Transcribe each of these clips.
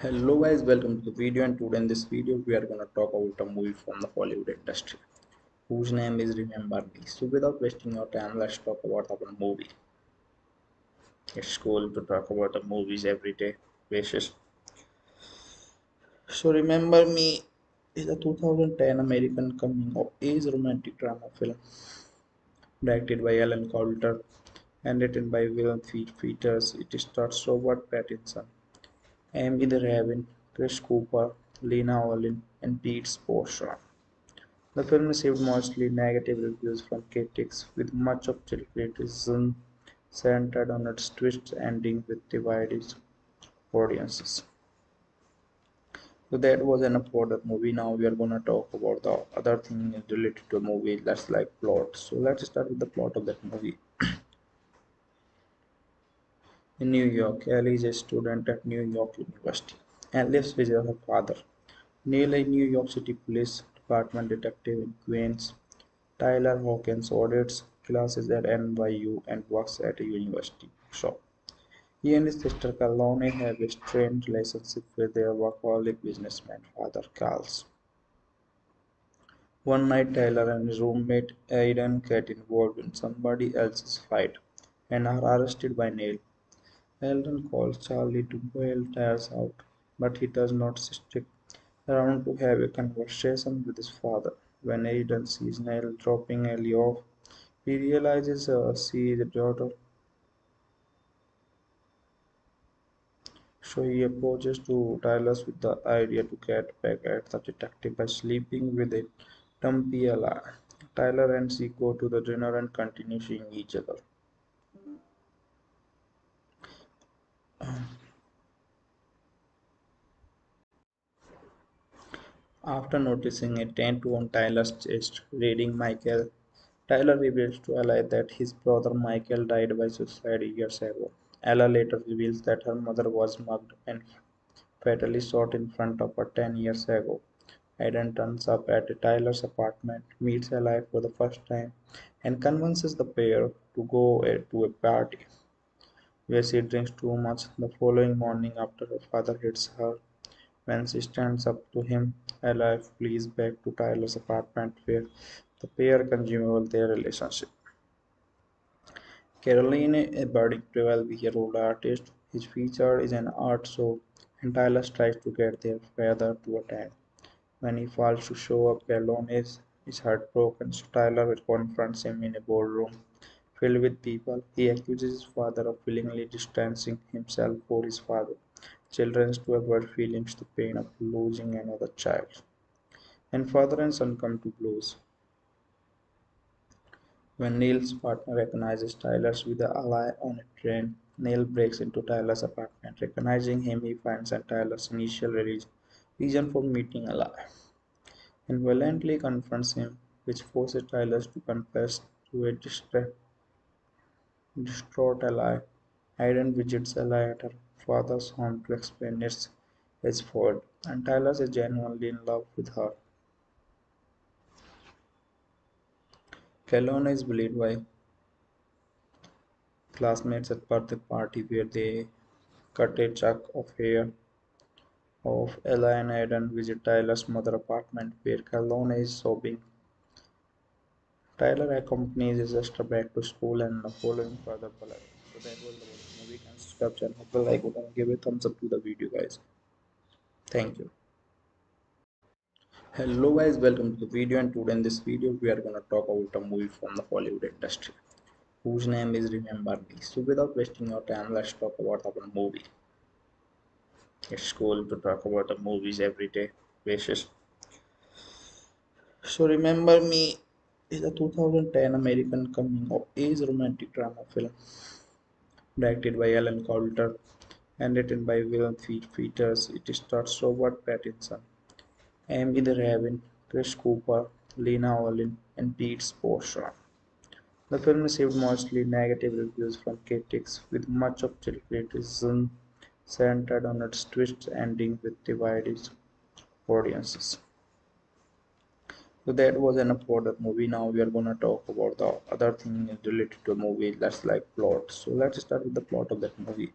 Hello guys, welcome to the video. And today in this video we are going to talk about a movie from the Hollywood industry whose name is Remember Me. So without wasting your time, let's talk about our movie. It's cool to talk about the movies everyday basis. So Remember Me is a 2010 American coming of age romantic drama film directed by Alan Coulter and written by Will Peters. It stars Robert Pattinson, Emilie de Ravin, Chris Cooper, Lena Olin, and Pete Postlethwaite. The film received mostly negative reviews from critics, with much of the criticism centered on its twist ending with divided audiences. So that was enough for that movie. Now we are gonna talk about the other thing related to a movie, that's like plot. So let's start with the plot of that movie. In New York, Ellie is a student at New York University and lives with her father. Neil, a New York City Police Department detective in Queens, Tyler Hawkins, audits classes at NYU and works at a university shop. He and his sister Kalani have a strained relationship with their workaholic businessman father, Carl. One night, Tyler and his roommate Aidan get involved in somebody else's fight and are arrested by Neil. Alan calls Charlie to bail Tyler out, but he does not stick around to have a conversation with his father. When Aidan sees Neil dropping Ellie off, he realizes she is a daughter. So he approaches to Tyler with the idea to get back at the detective by sleeping with a dumpy ally. Tyler and she go to the dinner and continue seeing each other. After noticing a tattoo on Tyler's chest reading Michael, Tyler reveals to Ella that his brother Michael died by suicide years ago. Ella later reveals that her mother was mugged and fatally shot in front of her 10 years ago. Aidan turns up at Tyler's apartment, meets Ella for the first time, and convinces the pair to go to a party where she drinks too much. The following morning, after her father hits her, when she stands up to him, Ella flees back to Tyler's apartment where the pair consummate their relationship. Caroline, a budding 12-year-old artist, is featured in an art show and Tyler tries to get their father to attend. When he fails to show up, Caroline is heartbroken, so Tyler confronts him in a ballroom filled with people. He accuses his father of willingly distancing himself for his father, children to avoid feelings the pain of losing another child. And father and son come to blows when Neil's partner recognizes Tyler with the ally on a train. Neil breaks into Tyler's apartment. Recognizing him, he finds out Tyler's initial reason for meeting Ally and violently confronts him, which forces Tyler to confess to a distraught Ally. Aidan visits Ally at her father's home to explain his fault, and Tyler is genuinely in love with her. Kalona is bullied by classmates at birthday party where they cut a chunk of hair of Ella, and Aidan visit Tyler's mother's apartment where Kalona is sobbing. Tyler accompanies his sister back to school and the following further bullet. So that was the movie. And subscribe channel, hope you like it and give a thumbs up to the video guys. Thank you. Hello guys, welcome to the video. And today in this video we are gonna talk about a movie from the Hollywood industry whose name is Remember Me. So without wasting your time, let's talk about our movie. It's cool to talk about the movies everyday basis. So Remember Me is a 2010 American coming of age romantic drama film directed by Alan Coulter and written by Will Peters. It stars Robert Pattinson, Emilie de Ravin, Chris Cooper, Lena Olin, and Pete Postlethwaite. The film received mostly negative reviews from critics, with much of the criticism centered on its twist ending with divided audiences. So that was enough for that movie. Now we are gonna talk about the other thing related to a movie, that's like plot. So let's start with the plot of that movie.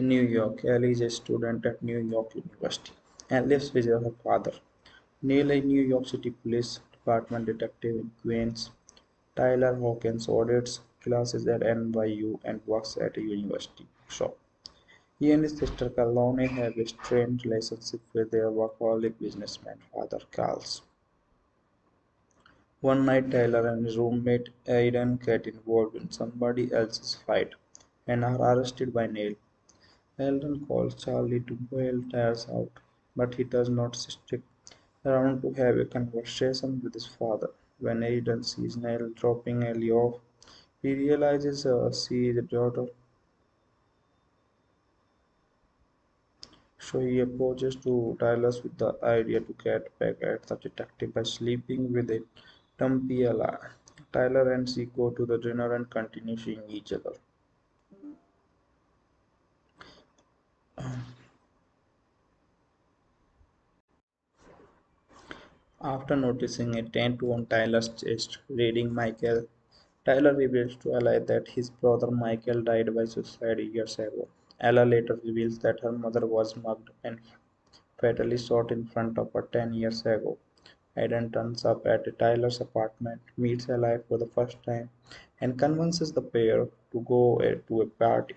In New York, Ellie is a student at New York University and lives with her father. Neil, a New York City Police Department detective in Queens, Tyler Hawkins audits classes at NYU and works at a university shop. He and his sister Kalone have a strained relationship with their workaholic businessman father, Carl's. One night, Tyler and his roommate Aiden get involved in somebody else's fight and are arrested by Neil. Aiden calls Charlie to bail Tyler out, but he does not stick around to have a conversation with his father. When Aiden sees Neil dropping Ellie off, he realizes she is a daughter. So he approaches to Tyler's with the idea to get back at the detective by sleeping with a dumpy ally. Tyler and she go to the dinner and continue seeing each other. After noticing a tattoo on Tyler's chest reading Michael, Tyler reveals to Ella that his brother Michael died by suicide years ago. Ella later reveals that her mother was mugged and fatally shot in front of her 10 years ago. Aiden turns up at Tyler's apartment, meets Ella for the first time, and convinces the pair to go to a party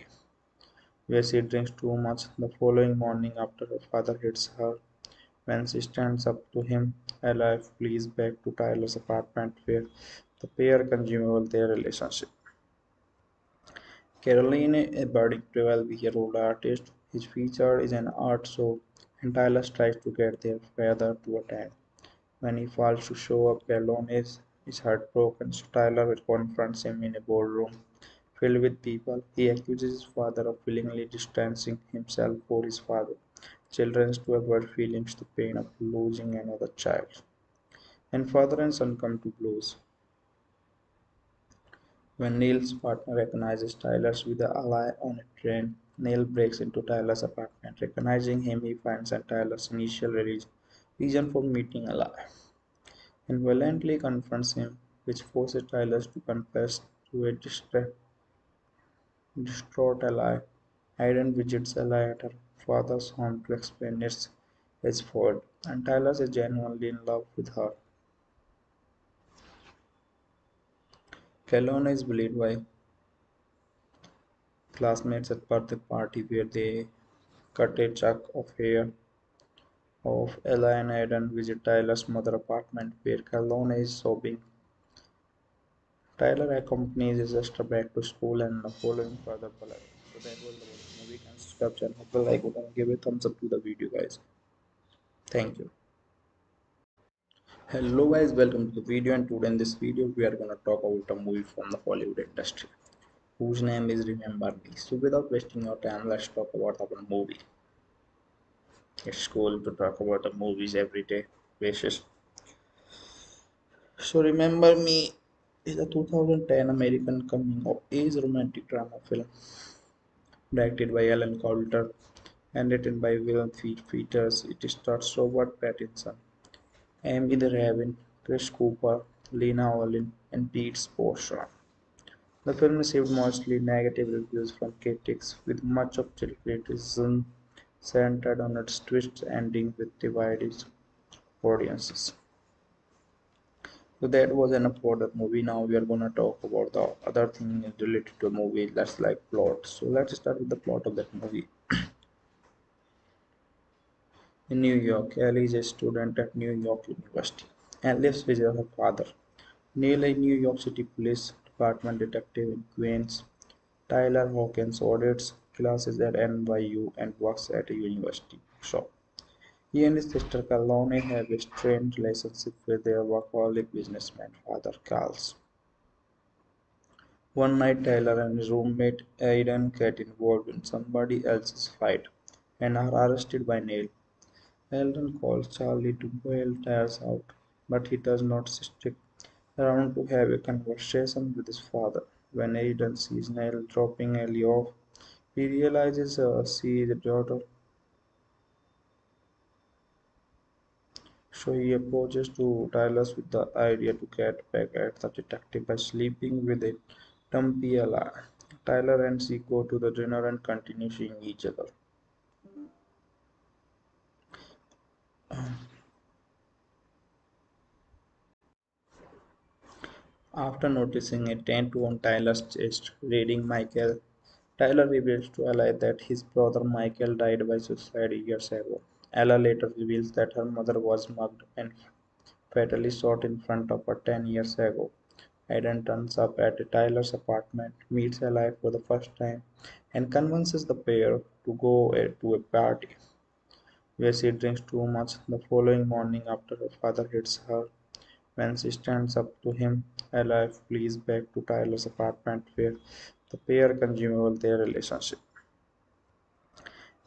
where she drinks too much. The following morning, after her father hits her, when she stands up to him, Ella flees back to Tyler's apartment where the pair consume their relationship. Caroline, a budding 12-year-old artist, is featured in an art show, and Tyler tries to get their father to attend. When he fails to show up, Caroline is heartbroken, so Tyler confronts him in a ballroom filled with people. He accuses his father of willingly distancing himself for his father. Children to avoid feeling the pain of losing another child. And father and son come to blows when Neil's partner recognizes Tyler with an ally on a train. Neil breaks into Tyler's apartment. Recognizing him, he finds out Tyler's initial reason for meeting Ally and violently confronts him, which forces Tyler to confess to a distraught Ally. Aiden visits Ally at her father's home to explain his fault, and Tyler is genuinely in love with her. Kalona is bullied by classmates at birthday party where they cut a chunk of hair of Ella, and Aiden visit Tyler's mother's apartment where Kalona is sobbing. Tyler accompanies his sister back to school and the following further bullying. So that was the movie. Can subscribe channel, hope you like it, and give a thumbs up to the video, guys. Thank you. Hello guys, welcome to the video, and today in this video we are gonna talk about a movie from the Hollywood industry whose name is Remember Me. So without wasting your time, let's talk about our movie. It's cool to talk about the movies everyday basis. So Remember Me is a 2010 American coming of age romantic drama film directed by Alan Coulter and written by Will Peters. It stars Robert Pattinson, Emilie de Ravin, Chris Cooper, Lena Olin, and Pete Postlethwaite. The film received mostly negative reviews from critics, with much of the criticism centered on its twist ending with divided audiences. So that was enough for that movie. Now we are gonna talk about the other thing related to a movie, that's like plot. So let's start with the plot of that movie. In New York, Ellie is a student at New York University and lives with her father. Neil, a New York City Police Department detective in Queens, Tyler Hawkins audits classes at NYU and works at a university shop. He and his sister Kalone have a strained relationship with their workaholic businessman father, Carl's. One night, Tyler and his roommate Aiden get involved in somebody else's fight and are arrested by Neil. Aiden calls Charlie to bail Tyler out, but he does not stick around to have a conversation with his father. When Aiden sees Neil dropping Ellie off, he realizes she is a daughter. So he approaches to Tyler with the idea to get back at the detective by sleeping with a dumpy ally. Tyler and she go to the dinner and continue seeing each other. After noticing a tattoo on Tyler's chest reading Michael, Tyler reveals to Ella that his brother Michael died by suicide years ago. Ella later reveals that her mother was mugged and fatally shot in front of her 10 years ago. Aidan turns up at Tyler's apartment, meets Ella for the first time, and convinces the pair to go to a party where she drinks too much. The following morning, after her father hits her, when she stands up to him, Ella flees back to Tyler's apartment where the pair consume their relationship.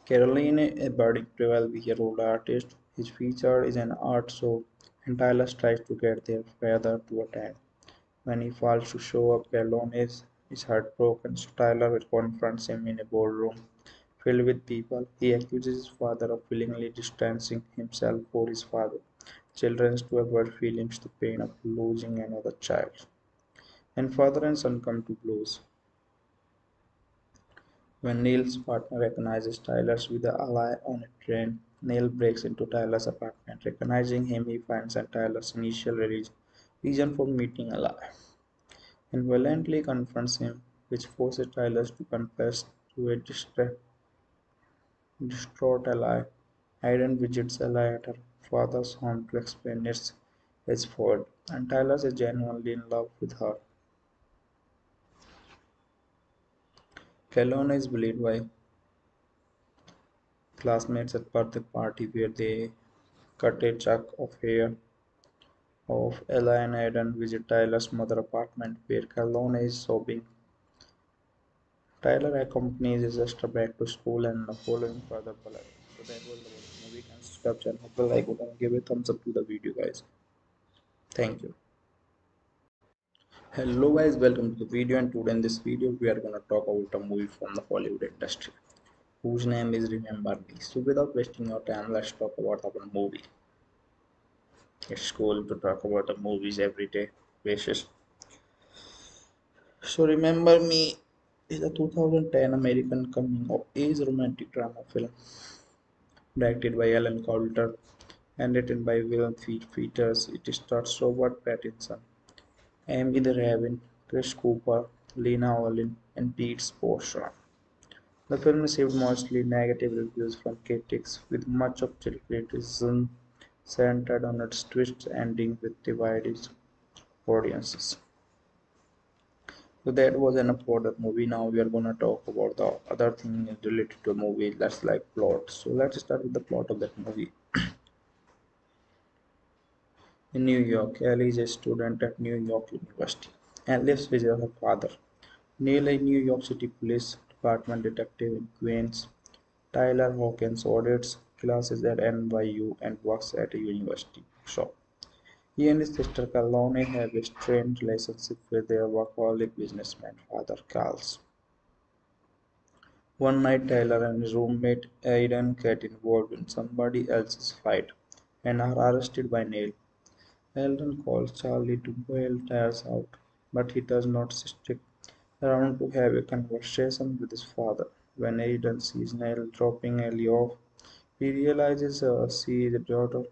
Caroline, a budding 12-year-old artist, is featured in an art show, and Tyler tries to get their father to attend. When he fails to show up, Caroline is heartbroken, so Tyler confronts him in a ballroom filled with people. He accuses his father of willingly distancing himself for his father. Children to avoid feeling the pain of losing another child. And father and son come to blows when Neil's partner recognizes Tyler with Ally on a train. Neil breaks into Tyler's apartment. Recognizing him, he finds out Tyler's initial reason for meeting Ally and violently confronts him, which forces Tyler to confess to a distraught Ally. Aidan visits Ally at her father's home to explain his fault, and Tyler is genuinely in love with her. Calhoun is bullied by classmates at birthday party where they cut a chunk of hair of Ella, and Aidan visit Tyler's mother's apartment where Calhoun is sobbing. Tyler accompanies his sister back to school and the following further bullying. So that was the movie. Can subscribe channel, hope you like it, and give a thumbs up to the video, guys. Thank you. Hello guys, welcome to the video, and today in this video we are gonna talk about a movie from the Hollywood industry whose name is Remember Me. So without wasting your time, let's talk about our movie. It's cool to talk about the movies everyday basis. So Remember Me is a 2010 American coming-of-age romantic drama film directed by Alan Coulter and written by Will Peters. It stars Robert Pattinson, Emilie de Ravin, Chris Cooper, Lena Olin, and Pete Postlethwaite. The film received mostly negative reviews from critics, with much of the criticism centered on its twist ending with divided audiences. So that was enough for that movie. Now we are gonna talk about the other thing related to a movie, that's like plot. So let's start with the plot of that movie. In New York, Ellie is a student at New York University and lives with her father. Neil, a New York City Police Department detective in Queens. Tyler Hawkins audits classes at NYU and works at a university shop. He and his sister Calhoun have a strained relationship with their workaholic businessman father, Carl. One night, Tyler and his roommate Aidan get involved in somebody else's fight and are arrested by Neil. Aidan calls Charlie to bail Tyler out, but he does not stick around to have a conversation with his father. When Aidan sees Neil dropping Ellie off, he realizes she is a daughter.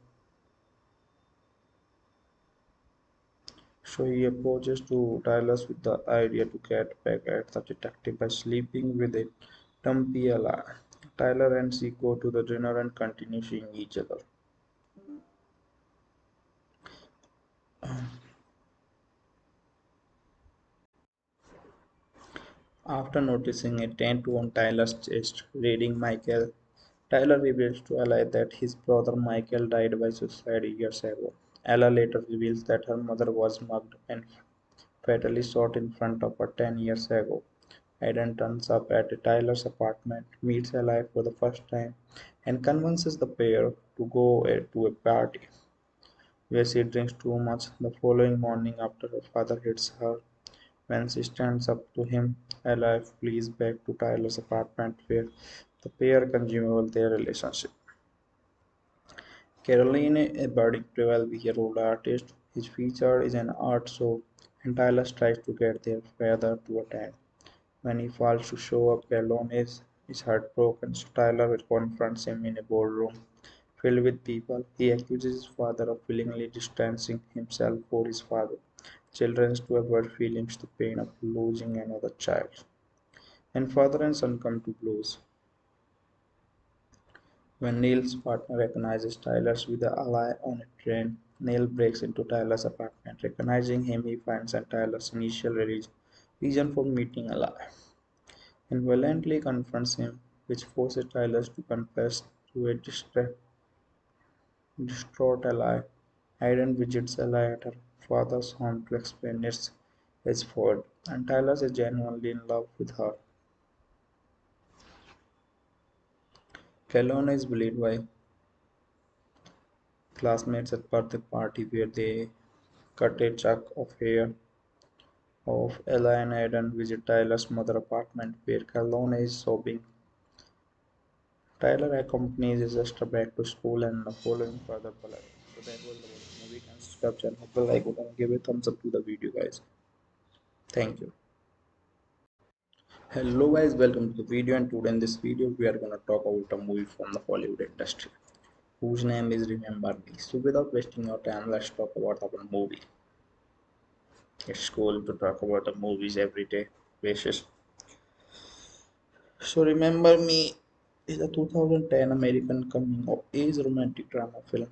So he approaches to Tyler with the idea to get back at the detective by sleeping with a dumpy Ella. Tyler and she go to the dinner and continue seeing each other. After noticing a tattoo on Tyler's chest reading Michael, Tyler reveals to Ella that his brother Michael died by suicide years ago. Ella later reveals that her mother was mugged and fatally shot in front of her 10 years ago. Aidan turns up at Tyler's apartment, meets Ella for the first time, and convinces the pair to go to a party where she drinks too much. The following morning, after her father hits her, when she stands up to him, Ella flees back to Tyler's apartment where the pair consume their relationship. Caroline, a budding 12-year-old artist, is featured in an art show, and Tyler tries to get their father to attend. When he fails to show up, Calhoun is heartbroken, so Tyler confronts him in a ballroom filled with people. He accuses his father of willingly distancing himself for his father. Children to avoid feelings the pain of losing another child. And father and son come to blows. When Neil's partner recognizes Tyler with an ally on a train, Neil breaks into Tyler's apartment. Recognizing him, he finds out Tyler's initial reason for meeting ally and violently confronts him, which forces Tyler to confess to a distraught ally. Aiden visits ally at her father's home to explain his fault, and Tyler is genuinely in love with her. Calhoun is bullied by classmates at birthday party where they cut a chunk of hair of Ella and Aiden. Visit Tyler's mother apartment where Calhoun is sobbing. Tyler accompanies his sister back to school and the following further bullet. So that was the movie. Can subscribe channel, hope you like it and give a thumbs up to the video, guys. Thank you. Hello guys, welcome to the video, and today in this video we are gonna talk about a movie from the Hollywood industry whose name is Remember Me. So without wasting your time, let's talk about our movie. It's cool to talk about the movies everyday basis. So Remember Me is a 2010 American coming of age romantic drama film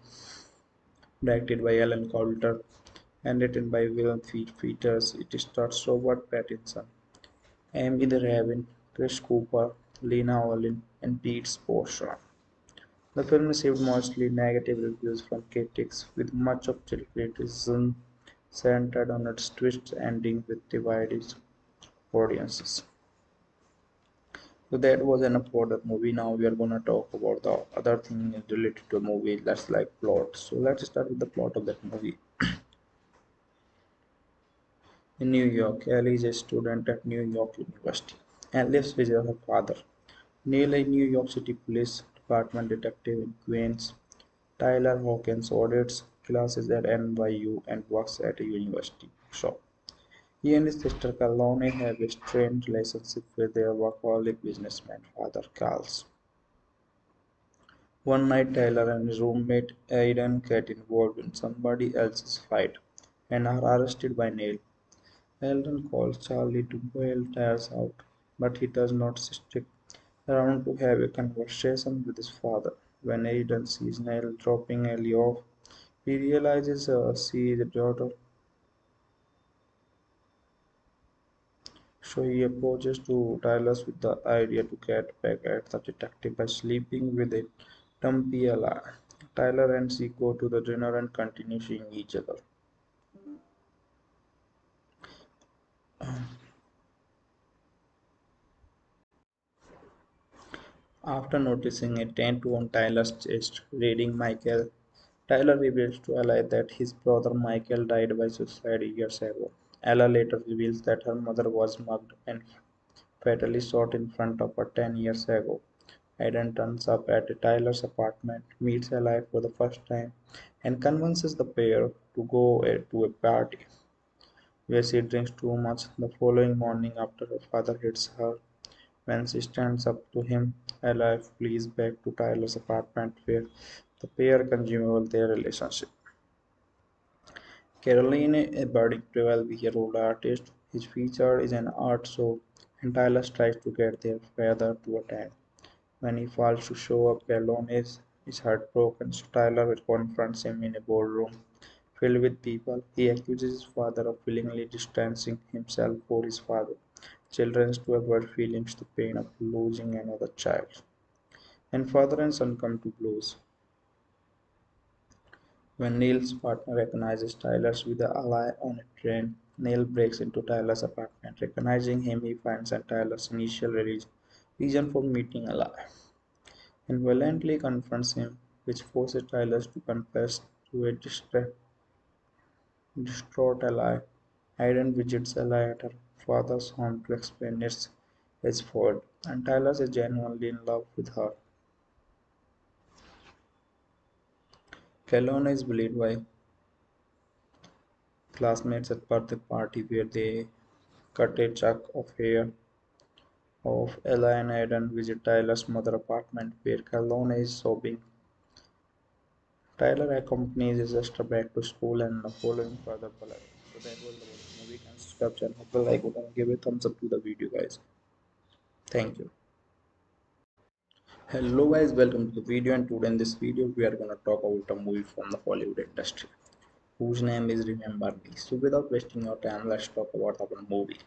directed by Alan Coulter and written by Will Peters. It stars Robert Pattinson, Emilie de Ravin, Chris Cooper, Lena Olin, and Pete Postlethwaite. The film received mostly negative reviews from critics, with much of the criticism centered on its twist ending with divided audiences. So that was enough for that movie. Now we are gonna talk about the other thing related to a movie, that's like plot. So let's start with the plot of that movie. In New York, Ellie is a student at New York University and lives with her father. Neil, a New York City Police Department detective in Queens. Tyler Hawkins audits classes at NYU and works at a university shop. He and his sister Calhoun have a strained relationship with their workaholic businessman father, Carl. One night, Tyler and his roommate Aiden get involved in somebody else's fight and are arrested by Neil. Alan calls Charlie to bail Tyler out, but he does not stick around to have a conversation with his father. When Aiden sees Neil dropping Ellie off, he realizes she is a daughter. So he approaches to Tyler with the idea to get back at the detective by sleeping with a dumpy ally. Tyler and she go to the dinner and continue seeing each other. After noticing a tattoo on Tyler's chest reading Michael, Tyler reveals to Ella that his brother Michael died by suicide years ago. Ella later reveals that her mother was mugged and fatally shot in front of her 10 years ago. Aiden turns up at Tyler's apartment, meets Ella for the first time, and convinces the pair to go to a party where she drinks too much. The following morning, after her father hits her, when she stands up to him, Ella flees back to Tyler's apartment where the pair consume their relationship. Caroline, a budding 12-year-old artist, is featured in an art show, and Tyler tries to get their father to attend. When he fails to show up, Caroline is heartbroken, so Tyler confronts him in a ballroom filled with people. He accuses his father of willingly distancing himself for his father. Children to avoid feelings the pain of losing another child. And father and son come to blows. When Neil's partner recognizes Tyler with an ally on a train, Neil breaks into Tyler's apartment. Recognizing him, he finds out Tyler's initial reason for meeting ally and violently confronts him, which forces Tyler to confess to a distraught ally. Aiden visits ally at her father's home to explain his fault, and Tyler is genuinely in love with her. Calhoun is bullied by classmates at birthday party where they cut a chunk of hair of Ella and Aidan visit Tyler's mother's apartment where Calhoun is sobbing. Tyler accompanies his sister back to school and the following further plot. So that was the movie. Can subscribe channel, hope you like it and give a thumbs up to the video, guys. Thank you. Hello guys, welcome to the video, and today in this video we are gonna talk about a movie from the Hollywood industry whose name is Remember Me. So without wasting your time, let's talk about our movie.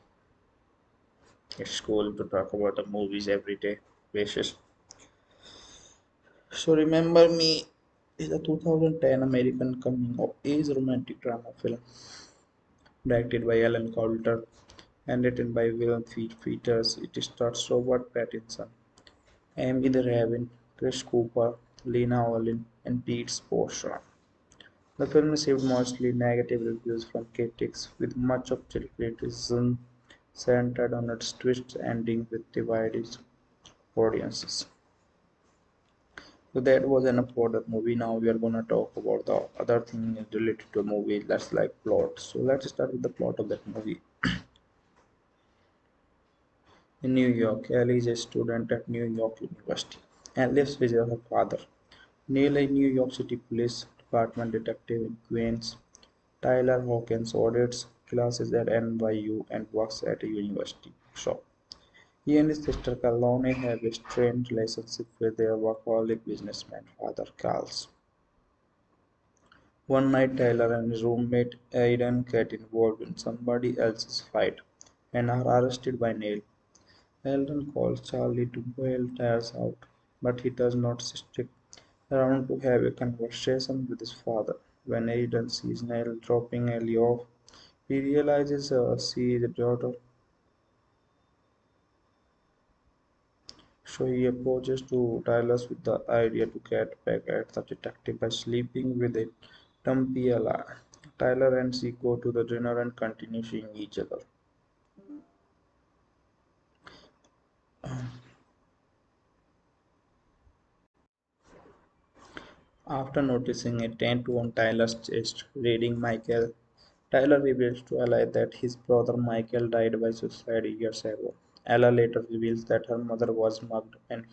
It's cool to talk about the movies everyday basis. So Remember Me is a 2010 American coming of age romantic drama film directed by Alan Coulter and written by Will Peters. It stars Robert Pattinson, Emilie de Ravin, Chris Cooper, Lena Olin, and Pete Postlethwaite. The film received mostly negative reviews from critics, with much of the criticism centered on its twist ending with divided audiences. So that was enough for that movie. Now we are gonna talk about the other thing related to a movie, that's like plot. So let's start with the plot of that movie. In New York, Ellie is a student at New York University and lives with her father. Neil, a New York City Police Department detective in Queens, Tyler Hawkins audits classes at NYU and works at a university shop. He and his sister Calhoun have a strained relationship with their workaholic businessman father, Carl. One night, Tyler and his roommate Aidan get involved in somebody else's fight and are arrested by Neil. Aidan calls Charlie to bail Tyler out, but he does not stick around to have a conversation with his father. When Aidan sees Neil dropping Ellie off, he realizes she is a daughter. So he approaches to Tyler with the idea to get back at the detective by sleeping with a dumpy Ella. Tyler and she go to the dinner and continue seeing each other. After noticing a tattoo on Tyler's chest reading Michael, Tyler reveals to Ella that his brother Michael died by suicide years ago. Ella later reveals that her mother was mugged and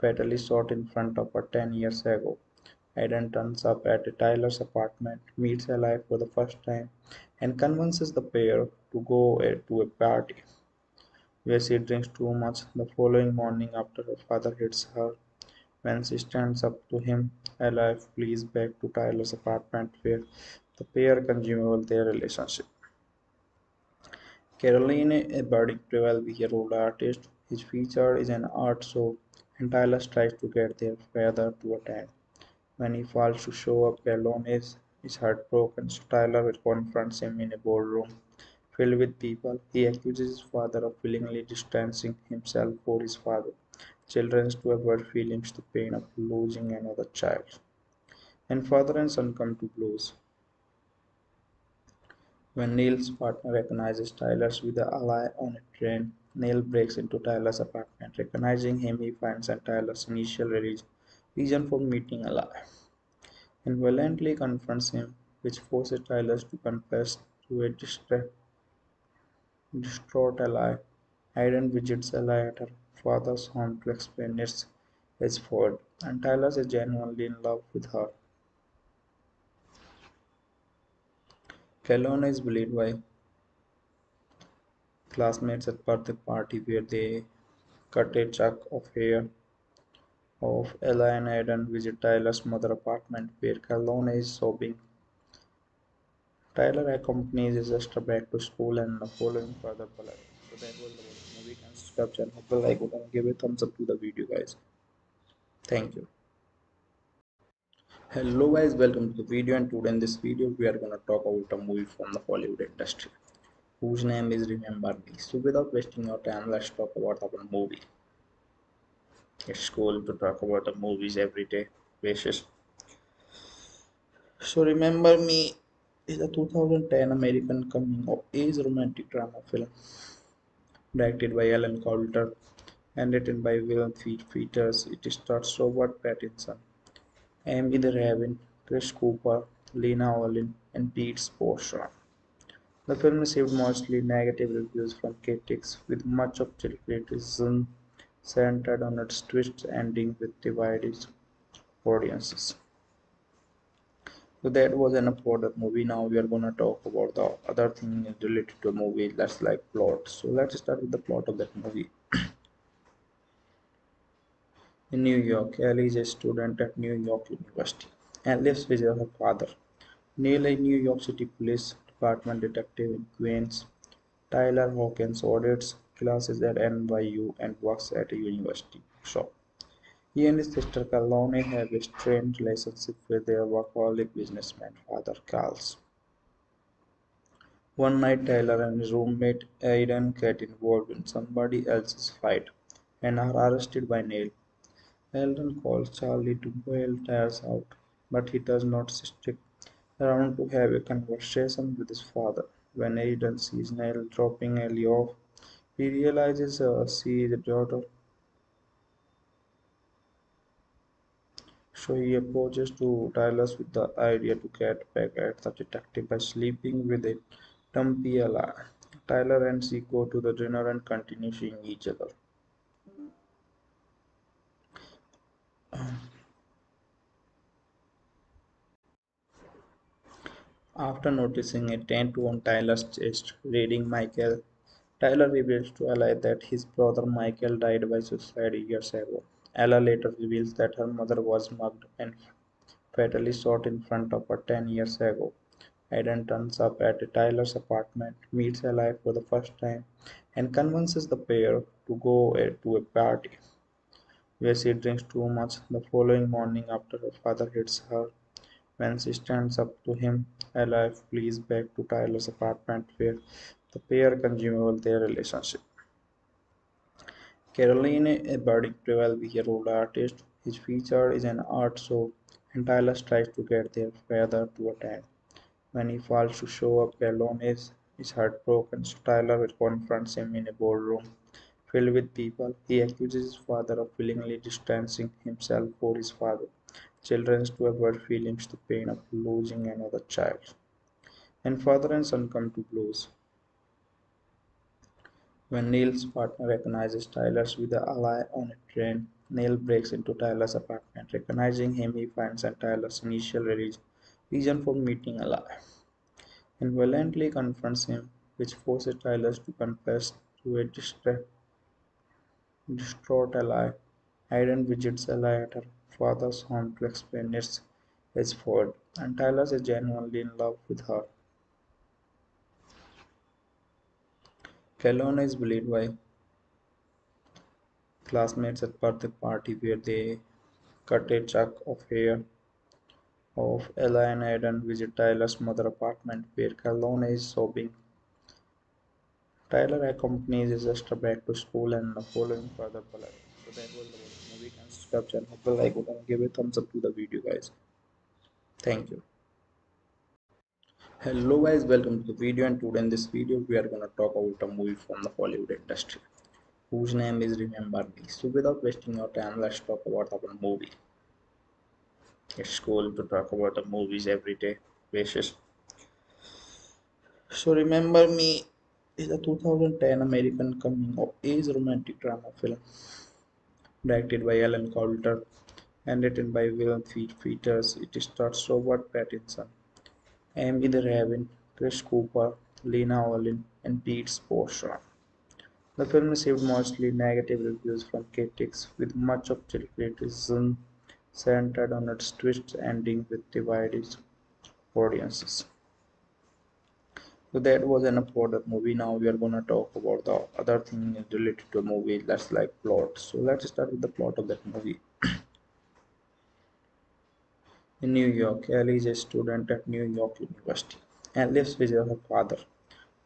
fatally shot in front of her 10 years ago. Aidan turns up at Tyler's apartment, meets Ella for the first time, and convinces the pair to go to a party where she drinks too much. The following morning, after her father hits her, when she stands up to him, Ella flees back to Tyler's apartment where the pair consume their relationship. Caroline, a budding 12-year-old artist, is featured in an art show, and Tyler tries to get their father to attend. When he fails to show up, Caroline is heartbroken, so Tyler confronts him in a ballroom filled with people. He accuses his father of willingly distancing himself for his father, children to avoid feeling the pain of losing another child. And father and son come to blows when Neil's partner recognizes Tyler with an ally on a train. Neil breaks into Tyler's apartment. Recognizing him, he finds out Tyler's initial reason for meeting Ally and violently confronts him, which forces Tyler to confess to a distraught Ally. Aidan visits Ally at her father's home to explain his fault, and Tyler is genuinely in love with her. Calhoun is bullied by classmates at birthday party where they cut a chunk of hair of Ella and Aidan visit Tyler's mother's apartment where Calhoun is sobbing. Tyler accompanies his sister back to school and the following further plot. So that was the movie. Can subscribe channel, hope you like it and give a thumbs up to the video, guys. Thank you. Hello guys, welcome to the video, and today in this video we are going to talk about a movie from the Hollywood industry whose name is Remember Me. So without wasting your time, let's talk about our movie. It's cool to talk about the movies everyday basis. So Remember Me is a 2010 American coming of age romantic drama film directed by Alan Coulter and written by Will Peters. It stars Robert Pattinson, Emilie de Ravin, Chris Cooper, Lena Olin, and Pete Postlethwaite. The film received mostly negative reviews from critics, with much of the criticism centered on its twist ending with divided audiences. So that was enough for that movie. Now we are gonna talk about the other thing related to a movie, that's like plot. So let's start with the plot of that movie. In New York, Ellie is a student at New York University and lives with her father. Neil, a New York City Police Department detective in Queens, Tyler Hawkins, audits classes at NYU and works at a university shop. He and his sister Kalani have a strained relationship with their workaholic businessman father, Carl. One night, Tyler and his roommate Aidan get involved in somebody else's fight and are arrested by Neil. Aidan calls Charlie to bail Tyler out, but he does not stick around to have a conversation with his father. When Aidan sees Neil dropping Ellie off, he realizes she is a daughter, so he approaches to Tyler's with the idea to get back at the detective by sleeping with a dumpy ally. Tyler and she go to the dinner and continue seeing each other. After noticing a tattoo on Tyler's chest reading Michael, Tyler reveals to Ella that his brother Michael died by suicide years ago. Ella later reveals that her mother was mugged and fatally shot in front of her 10 years ago. Aidan turns up at Tyler's apartment, meets Ella for the first time, and convinces the pair to go to a party where she drinks too much. The following morning, after her father hits her, when she stands up to him, Ella flees back to Tyler's apartment where the pair consummate their relationship. Caroline, a budding 12-year-old artist, is featured in an art show, and Tyler tries to get their father to attend. When he fails to show up, Caroline is heartbroken, so Tyler confronts him in a ballroom filled with people. He accuses his father of willingly distancing himself for his father, children's to avoid feelings the pain of losing another child. And father and son come to blows when Neil's partner recognizes Tyler's with the ally on a train. Neil breaks into Tyler's apartment. Recognizing him, he finds out Tyler's initial reason for meeting Ally and violently confronts him, which forces Tyler to confess to a distraught Ally. Aidan visits Ally at her father's home to explain his fault, and Tyler is genuinely in love with her. Kalona is bullied by classmates at birthday party where they cut a chunk of hair of Ella, and Aidan visit Tyler's mother apartment where Kalona is sobbing. Tyler accompanies his sister back to school and the following further bullet. So that was the movie. Can subscribe channel, hope you like it and give a thumbs up to the video, guys. Thank you. Hello guys, welcome to the video, and today in this video we are going to talk about a movie from the Hollywood industry whose name is Remember Me. So without wasting your time, let's talk about our movie. It's cool to talk about the movies everyday basis. So Remember Me is a 2010 American coming of age romantic drama film directed by Alan Coulter and written by Will Peters. It stars Robert Pattinson, Emilie de Ravin, Chris Cooper, Lena Olin, and Pete Postlethwaite. The film received mostly negative reviews from critics, with much of the criticism centered on its twist ending with divided audiences. So that was enough for that movie. Now we are gonna talk about the other thing related to a movie, that's like plot. So let's start with the plot of that movie. In New York, Ellie is a student at New York University and lives with her father.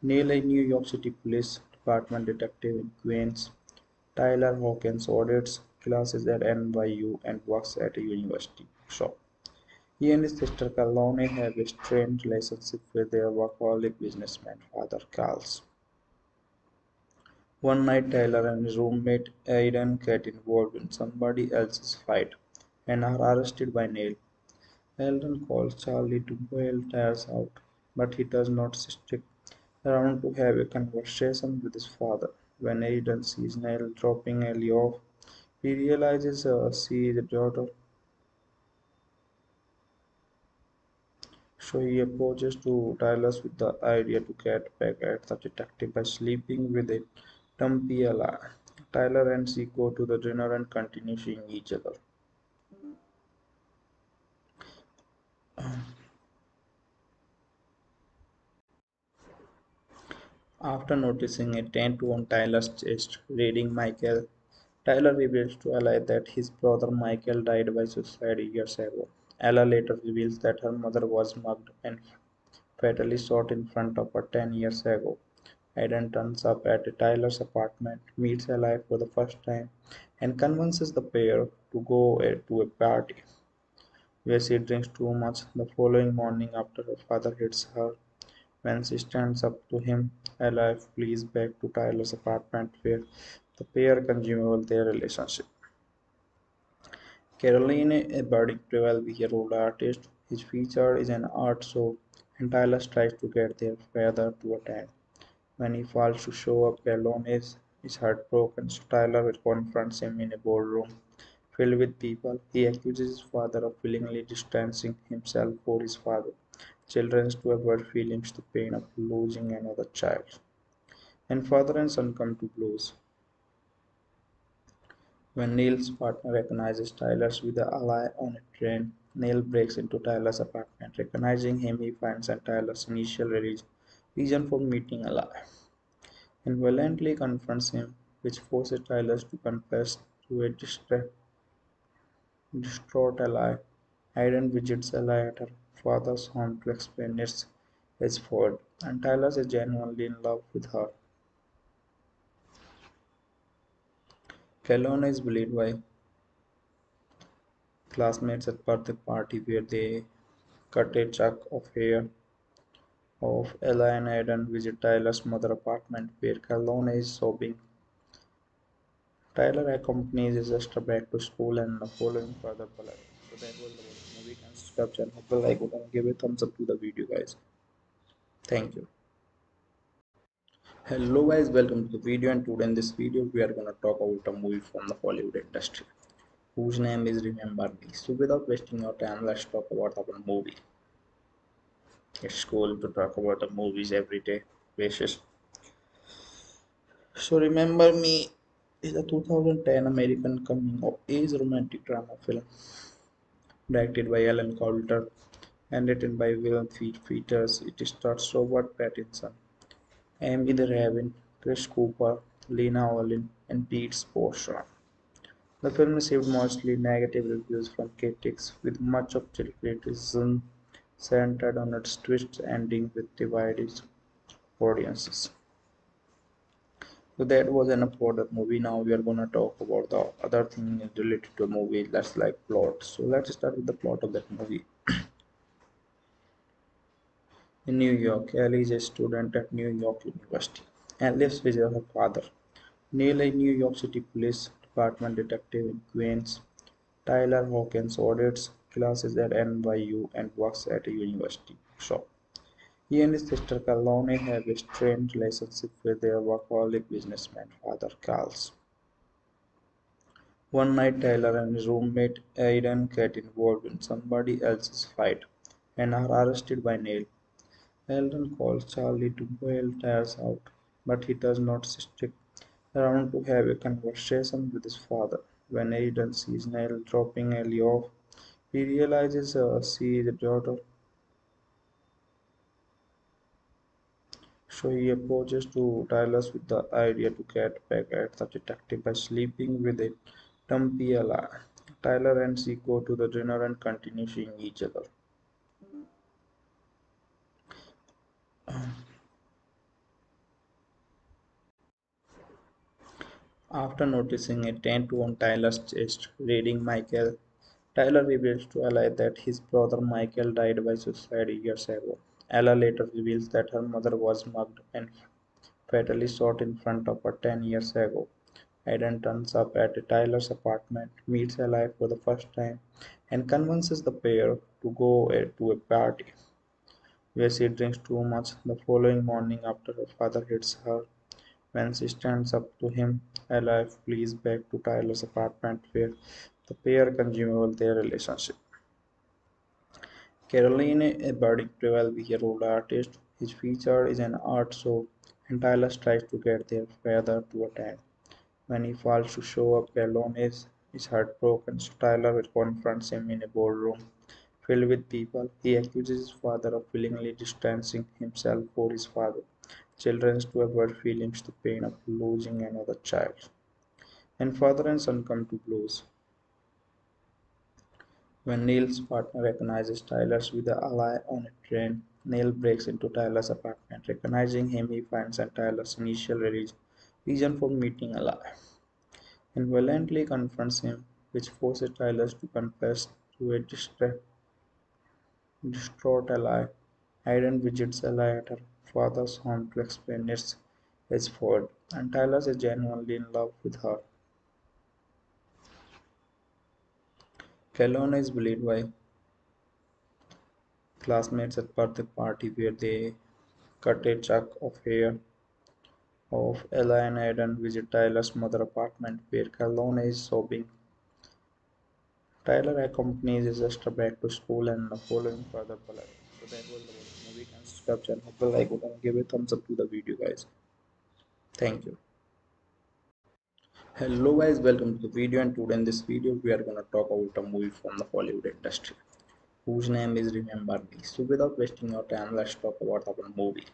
Neil, a New York City Police Department detective in Queens, Tyler Hawkins, audits classes at NYU and works at a university shop. He and his sister Kalani have a strained relationship with their workaholic businessman father, Carl. One night, Tyler and his roommate Aidan get involved in somebody else's fight and are arrested by Neil. Aidan calls Charlie to bail Tyler out, but he does not stick around to have a conversation with his father. When Aidan sees Nell dropping Ellie off, he realizes she is a daughter. So he approaches to Tyler with the idea to get back at the detective by sleeping with a dumpy ally. Tyler and she go to the dinner and continue seeing each other. After noticing a tattoo on Tyler's chest reading Michael, Tyler reveals to Ella that his brother Michael died by suicide years ago. Ella later reveals that her mother was mugged and fatally shot in front of her 10 years ago. Aidan turns up at Tyler's apartment, meets Ella for the first time, and convinces the pair to go to a party where she drinks too much. The following morning, after her father hits her, when she stands up to him, Ella flees back to Tyler's apartment where the pair consummate their relationship. Caroline, a budding 12-year-old artist, is featured in an art show, and Tyler tries to get their father to attend. When he fails to show up, Caroline is heartbroken, so Tyler confronts him in a ballroom filled with people. He accuses his father of willingly distancing himself for his father. Children to avoid feelings the pain of losing another child, and father and son come to blows. When Neil's partner recognizes Tyler with the ally on a train, Neil breaks into Tyler's apartment. Recognizing him, he finds out Tyler's initial reason for meeting Ally and violently confronts him, which forces Tyler to confess to a distraught Ally. Aidan visits Ally at her father's home to explain his fault, and Tyler is genuinely in love with her. Kelowna is bullied by classmates at birthday party where they cut a chunk of hair of Ella, and Aidan visit Tyler's mother's apartment where Kelowna is sobbing. Tyler accompanies his sister back to school and the following further bullet. So that was the movie and subscribe channel. Hope you like it and give a thumbs up to the video, guys. Thank you. Hello guys, welcome to the video, and today in this video we are going to talk about a movie from the Hollywood industry whose name is Remember Me. So without wasting your time, let's talk about our movie. It's cool to talk about the movies everyday basis. So Remember Me is a 2010 American coming of age romantic drama film directed by Alan Coulter and written by Will Peters. It stars Robert Pattinson, Emilie de Ravin, Chris Cooper, Lena Olin, and Pete Postlethwaite. The film received mostly negative reviews from critics, with much of the criticism centered on its twist ending with divided audiences. So that was enough for that movie. Now we are gonna talk about the other thing related to a movie, that's like plot. So let's start with the plot of that movie. In New York, Ellie is a student at New York University and lives with her father. Neil, a New York City Police Department detective in Queens. Tyler Hawkins audits classes at NYU and works at a university shop. He and his sister Kalani have a strained relationship with their workaholic businessman father, Carl. One night, Tyler and his roommate Aidan get involved in somebody else's fight and are arrested by Neil. Aidan calls Charlie to bail Tyler out, but he does not stick around to have a conversation with his father. When Aidan sees Neil dropping Ellie off, he realizes she is a daughter. So he approaches to Tyler with the idea to get back at the detective by sleeping with a dumpy ally. Tyler and she go to the dinner and continue seeing each other. After noticing a tattoo on Tyler's chest reading Michael, Tyler reveals to Ella that his brother Michael died by suicide years ago. Ella later reveals that her mother was mugged and fatally shot in front of her 10 years ago. Aidan turns up at Tyler's apartment, meets Ella for the first time, and convinces the pair to go to a party where she drinks too much. The following morning, after her father hits her, when she stands up to him, Alive flees back to Tyler's apartment, where the pair consume their relationship. Caroline, a budding 12-year-old artist, is featured in an art show, and Tyler tries to get their father to attend. When he fails to show up, Caroline is heartbroken, so Tyler confronts him in a ballroom filled with people. He accuses his father of willingly distancing himself for his father. Children to avoid feelings the pain of losing another child. And father and son come to blows when Neil's partner recognizes Tyler's with an ally on a train. Neil breaks into Tyler's apartment. Recognizing him, he finds out Tyler's initial reason for meeting ally and violently confronts him, which forces Tyler to confess to a distraught ally. Aiden visits ally at her father's home to explain his fault, and Tyler is genuinely in love with her. Calona is bullied by classmates at birthday party, where they cut a chunk of hair of Ella and Aiden visit Tyler's mother's apartment, where Calona is sobbing. Tyler accompanies his sister back to school and the following further bullet. So that was the movie. Can subscribe channel, hope you like it, and give a thumbs up to the video, guys. Thank you. Hello guys, welcome to the video, and today in this video we are going to talk about a movie from the Hollywood industry whose name is Remember Me. So without wasting your time, let's talk about our movie.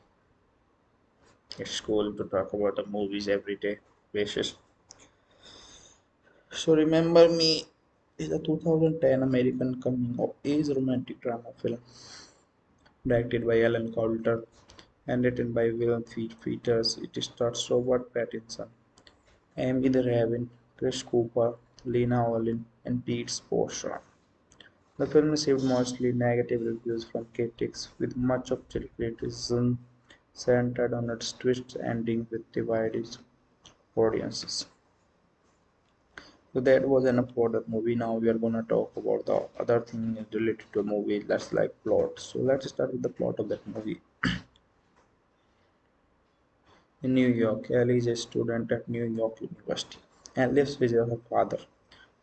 It's cool to talk about the movies everyday basis. So Remember Me is a 2010 American coming-of-age romantic drama film directed by Alan Coulter and written by Will Peters. It stars Robert Pattinson, Emilie de Ravin, Chris Cooper, Lena Olin, and Pete Postlethwaite. The film received mostly negative reviews from critics, with much of the criticism centered on its twist ending with divided audiences. So that was enough for that movie. Now we are gonna talk about the other thing related to a movie, that's like plot. So let's start with the plot of that movie. In New York, Ellie is a student at New York University and lives with her father.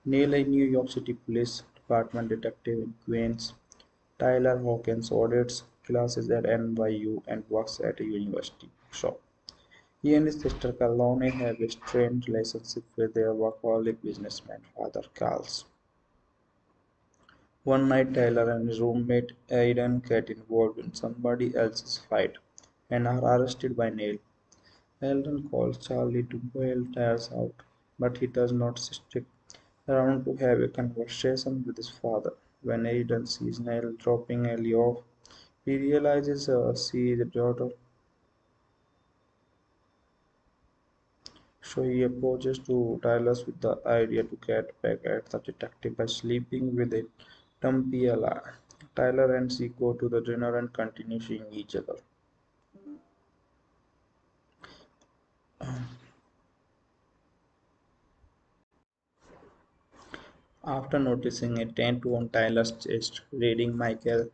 Neil, a New York City Police Department detective in Queens. Tyler Hawkins audits classes at NYU and works at a university shop. He and his sister Kalani have a strained relationship with their workaholic businessman father, Carl. One night, Tyler and his roommate Aiden get involved in somebody else's fight and are arrested by Neil. Aiden calls Charlie to bail Tyler out, but he does not stick around to have a conversation with his father. When Aiden sees Neil dropping Ellie off, he realizes she is a daughter, so he approaches to Tyler with the idea to get back at the detective by sleeping with a dumpy ally. Tyler and she go to the dinner and continue seeing each other. After noticing a tattoo on Tyler's chest reading Michael,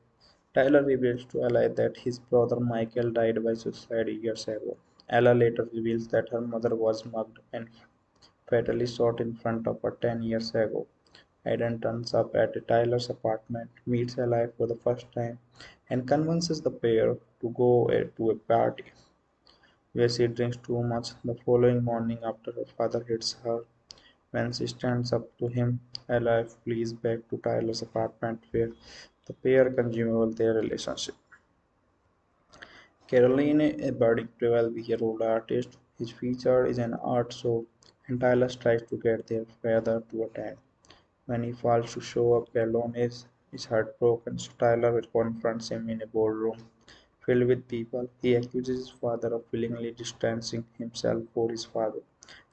Tyler reveals to Ella that his brother Michael died by suicide years ago. Ella later reveals that her mother was mugged and fatally shot in front of her 10 years ago. Aiden turns up at Tyler's apartment, meets Ella for the first time, and convinces the pair to go to a party where she drinks too much. The following morning, after her father hits her, when she stands up to him, Ella flees back to Tyler's apartment, where the pair consume their relationship. Caroline, a budding 12-year-old artist, is featured in an art show, and Tyler tries to get their father to attend. When he fails to show up, Caroline is heartbroken, so Tyler confronts him in a ballroom filled with people. He accuses his father of willingly distancing himself for his father.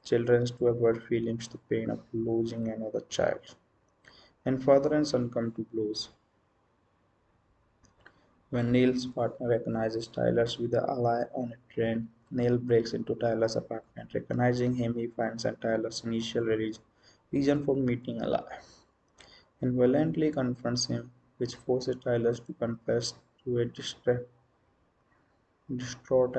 Children to avoid feelings the pain of losing another child. And father and son come to blows when Neil's partner recognizes Tyler's with an ally on a train. Neil breaks into Tyler's apartment. Recognizing him, he finds out Tyler's initial reason for meeting ally and violently confronts him, which forces Tyler to confess to a Distraught,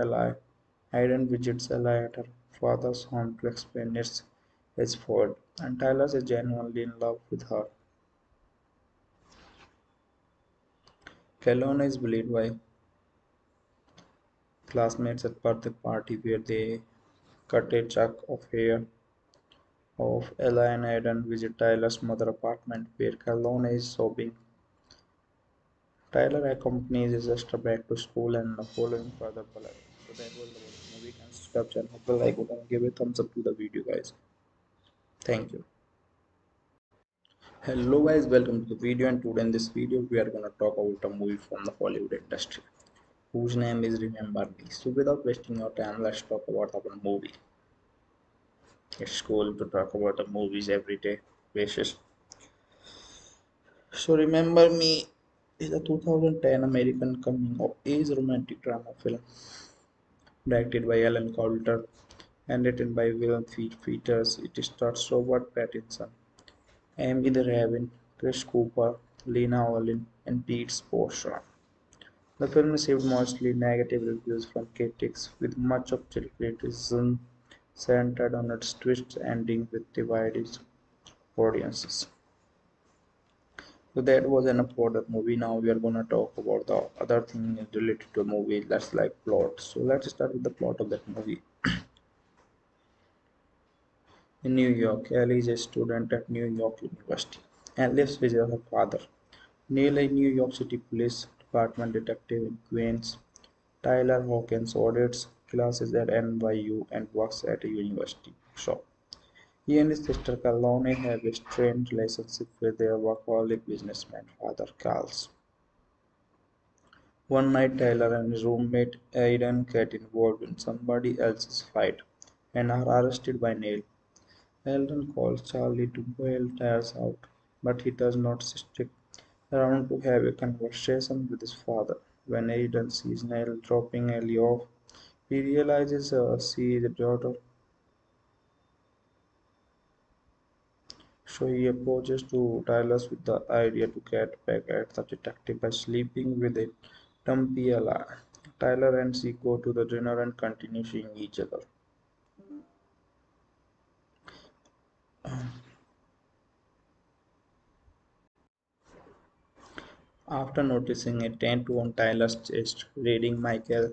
Aiden visits Ella at her father's home to explain his fault, and Tyler is genuinely in love with her. Kelowna is bullied by classmates at birthday party where they cut a chunk of hair of Ella, and Aiden visit Tyler's mother's apartment where Kelowna is sobbing. Tyler accompanies his sister back to school and the following further bullet. So that was the movie and subscribe channel. Hope you like it and give a thumbs up to the video, guys. Thank you. Hello guys, welcome to the video, and today in this video we are gonna talk about a movie from the Hollywood industry whose name is Remember Me. So without wasting your time, let's talk about our movie. It's cool to talk about the movies every day basis. So Remember Me is a 2010 American coming-of-age romantic drama film directed by Alan Coulter and written by Will Peters. It stars Robert Pattinson, Emilie de Ravin, Chris Cooper, Lena Olin, and Pete Postlethwaite. The film received mostly negative reviews from critics, with much of the criticism centered on its twist ending with divided audiences. So that was enough for that movie. Now we are gonna talk about the other thing related to a movie, that's like plot. So let's start with the plot of that movie. In New York, Ellie is a student at New York University and lives with her father. Neil, a New York City Police Department detective in Queens. Tyler Hawkins audits classes at NYU and works at a university shop. He and his sister Kelowna have a strained relationship with their workaholic businessman father, Carl. One night, Tyler and his roommate Aiden get involved in somebody else's fight and are arrested by Neil. Aiden calls Charlie to bail Tyler out, but he does not stick around to have a conversation with his father. When Aiden sees Neil dropping Ellie off, he realizes she is a daughter. So he approaches to Tyler's with the idea to get back at the detective by sleeping with a dumpy Ella. Tyler and she go to the dinner and continue seeing each other. After noticing a tattoo on Tyler's chest reading Michael,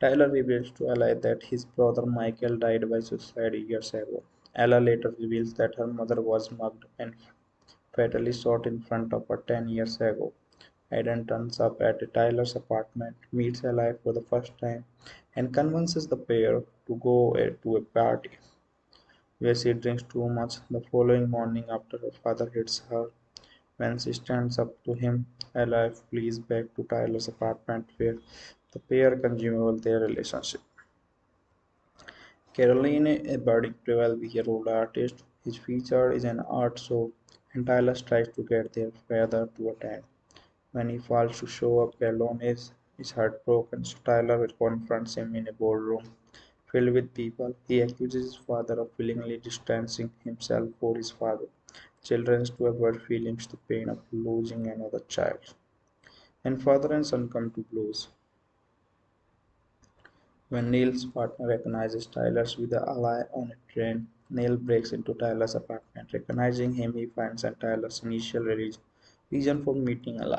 Tyler reveals to Ella that his brother Michael died by suicide years ago. Ella later reveals that her mother was mugged and fatally shot in front of her 10 years ago. Aiden turns up at Tyler's apartment, meets Ella for the first time, and convinces the pair to go to a party where she drinks too much. The following morning, after her father hits her, when she stands up to him, Ella flees back to Tyler's apartment where the pair consummate their relationship. Caroline, a budding 12-year-old artist, is featured in an art show, and Tyler tries to get their father to attend. When he fails to show up, Caroline is heartbroken, so Tyler confronts him in a ballroom filled with people. He accuses his father of willingly distancing himself for his father, children's to avoid feelings the pain of losing another child. And father and son come to blows when Neil's partner recognizes Tyler's with the ally on a train. Neil breaks into Tyler's apartment. Recognizing him, he finds out Tyler's initial reason for meeting Ally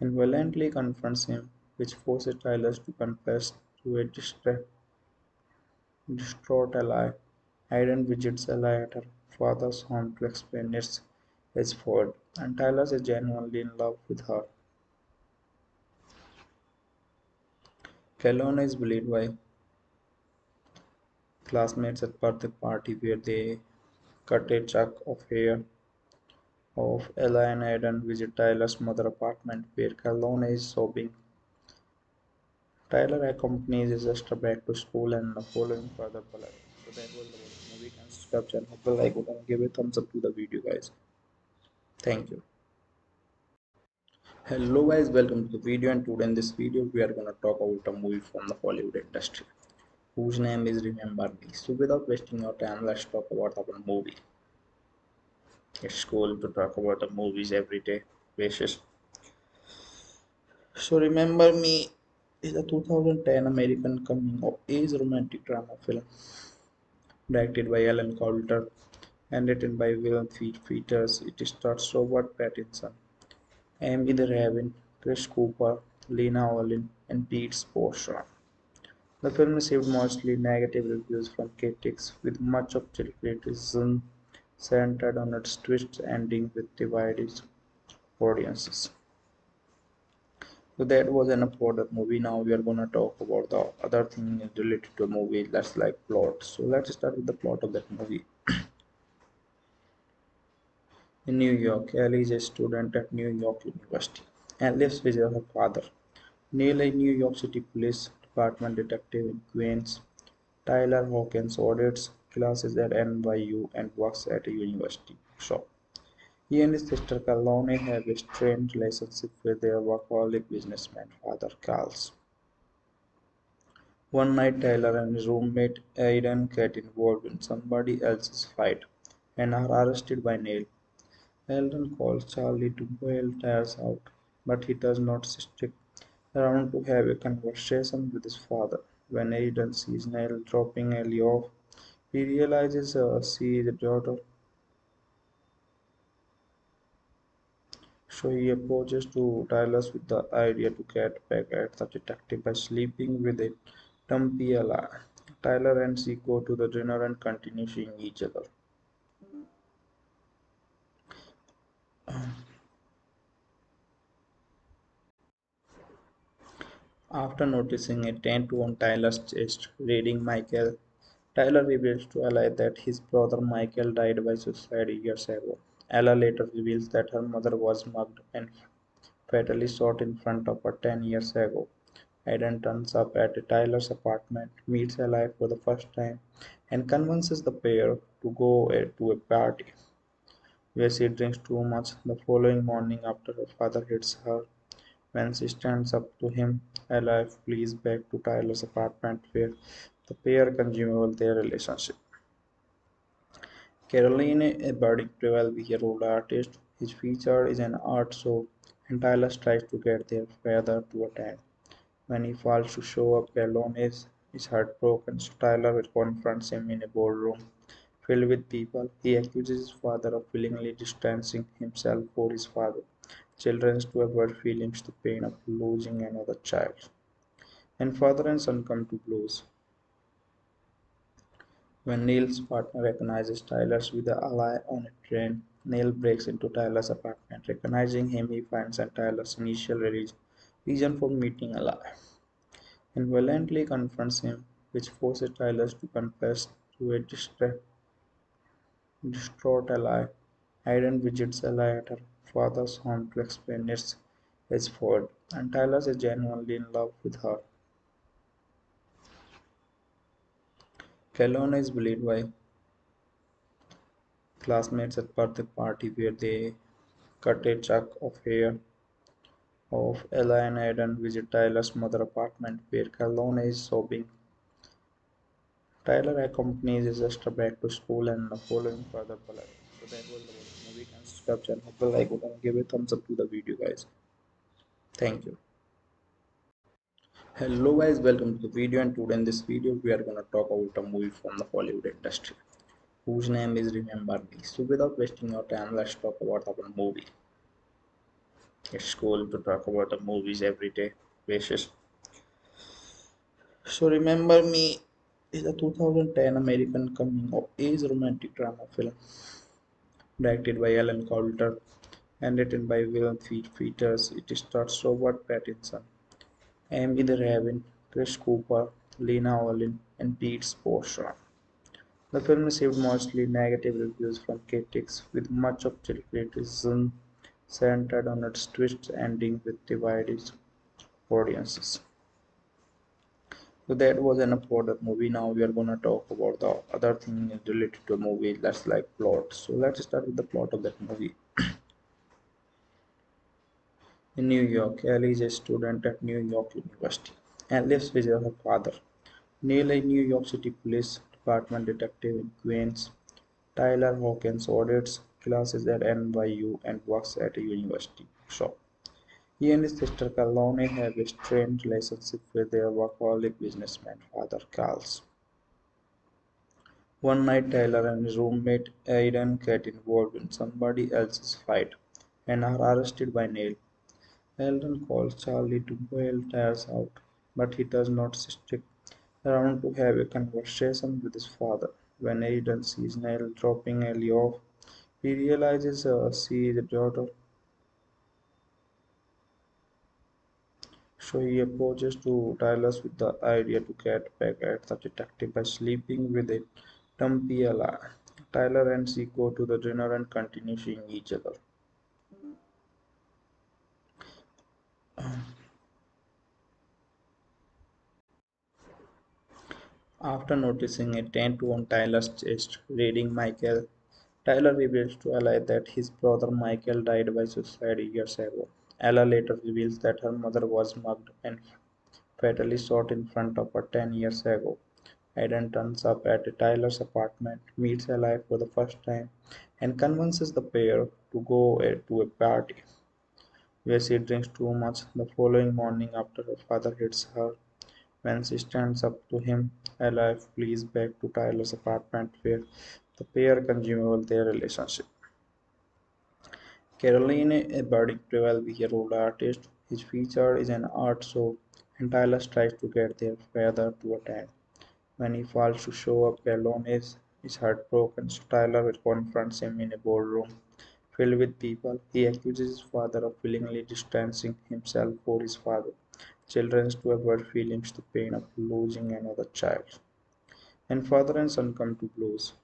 and violently confronts him, which forces Tyler to confess to a distraught Ally. Aiden visits Ally at her father's home to explain his fault, and Tyler is genuinely in love with her. Kelowna is bullied by classmates at birthday party where they cut a chunk of hair of Ella, and Aiden visit Tyler's mother's apartment where Kelowna is sobbing. Tyler accompanies his sister back to school and the following further bullet. So that was the movie and subscribe channel. Hope you like it and give a thumbs up to the video, guys. Thank you. Hello guys, welcome to the video, and today in this video we are gonna talk about a movie from the Hollywood industry whose name is Remember Me. So without wasting your time, let's talk about our movie. It's cool to talk about the movies every day basis. So Remember Me is a 2010 American coming-of-age romantic drama film directed by Alan Coulter and written by William Peters. It stars Robert Pattinson, Emilie de Ravin, Chris Cooper, Lena Olin, and Pete Postlethwaite. The film received mostly negative reviews from critics, with much of the criticism centered on its twist ending with divided audiences. So that was enough for that movie. Now we are gonna talk about the other thing related to a movie, that's like plot. So let's start with the plot of that movie. In New York, Ellie is a student at New York University and lives with her father. Neil, a New York City Police Department detective in Queens, Tyler Hawkins, audits classes at NYU and works at a university shop. He and his sister Kalone have a strained relationship with their workaholic businessman father, Carl. One night, Tyler and his roommate Aiden get involved in somebody else's fight and are arrested by Neil. Aiden calls Charlie to bail Tyler out, but he does not stick around to have a conversation with his father. When Aiden sees Neil dropping Ellie off, he realizes she is a daughter. So he approaches to Tyler's with the idea to get back at the detective by sleeping with a dumpy ally. Tyler and she go to the dinner and continue seeing each other. After noticing a tattoo on Tyler's chest reading Michael, Tyler reveals to Ella that his brother Michael died by suicide years ago. Ella later reveals that her mother was mugged and fatally shot in front of her 10 years ago. Aiden turns up at Tyler's apartment, meets Ella for the first time, and convinces the pair to go to a party where she drinks too much. The following morning, after her father hits her, when she stands up to him, Ella flees back to Tyler's apartment where the pair consume their relationship. Caroline, a budding 12-year-old artist, is featured in an art show, and Tyler tries to get their father to attend. When he fails to show up, Caroline is heartbroken, so Tyler confronts him in a ballroom filled with people. He accuses his father of willingly distancing himself for his father. Children to avoid feeling the pain of losing another child. And father and son come to blows when Neil's partner recognizes Tyler with an ally on a train. Neil breaks into Tyler's apartment. Recognizing him, he finds out Tyler's initial reason for meeting Ally and violently confronts him, which forces Tyler to confess to a distraught Ally. Aiden visits Ally at her father's home to explain his fault, and Tyler is genuinely in love with her. Kalona is bullied by classmates at birthday party where they cut a chunk of hair of Ella, and Aiden visit Tyler's mother apartment where Kalona is sobbing. Tyler accompanies his sister back to school and the following further bullying. So that was the movie. And subscribe channel, like button, give a thumbs up to the video, guys. Thank you. Hello guys, welcome to the video, and today in this video we are gonna talk about a movie from the Hollywood industry whose name is Remember Me. So without wasting your time, let's talk about our movie. It's cool to talk about the movies every day basis. So Remember Me is a 2010 American coming-of-age romantic drama film directed by Alan Coulter and written by William Peters. It stars Robert Pattinson, Emilie de Ravin, Chris Cooper, Lena Olin, and Pete Postlethwaite. The film received mostly negative reviews from critics, with much of the criticism centered on its twist ending with divided audiences. So that was enough for that movie. Now we are gonna talk about the other thing related to a movie, that's like plot. So let's start with the plot of that movie. In New York, Ellie is a student at New York University and lives with her father. Neil, a New York City Police Department detective in Queens, Tyler Hawkins, audits classes at NYU and works at a university shop. He and his sister Carlone have a strained relationship with their workaholic businessman father, Carl's. One night, Tyler and his roommate Aidan get involved in somebody else's fight and are arrested by Neil. Alan calls Charlie to bail Tyler out, but he does not stick around to have a conversation with his father. When Aidan sees Neil dropping Ellie off, he realizes she is a daughter. So he approaches to Tyler with the idea to get back at the detective by sleeping with a dumpy Ella. Tyler and she go to the dinner and continue seeing each other. After noticing a tattoo on Tyler's chest reading Michael, Tyler reveals to Ella that his brother Michael died by suicide years ago. Ella later reveals that her mother was mugged and fatally shot in front of her 10 years ago. Aidan turns up at Tyler's apartment, meets Ella for the first time, and convinces the pair to go to a party where she drinks too much. The following morning, after her father hits her, when she stands up to him, Ella flees back to Tyler's apartment where the pair consume their relationship. Caroline, a budding 12-year-old artist, is featured in an art show, and Tyler tries to get their father to attend. When he fails to show up, Caroline is heartbroken, so Tyler confronts him in a ballroom filled with people. He accuses his father of willingly distancing himself for his father. Children to avoid feeling the pain of losing another child. And father and son come to blows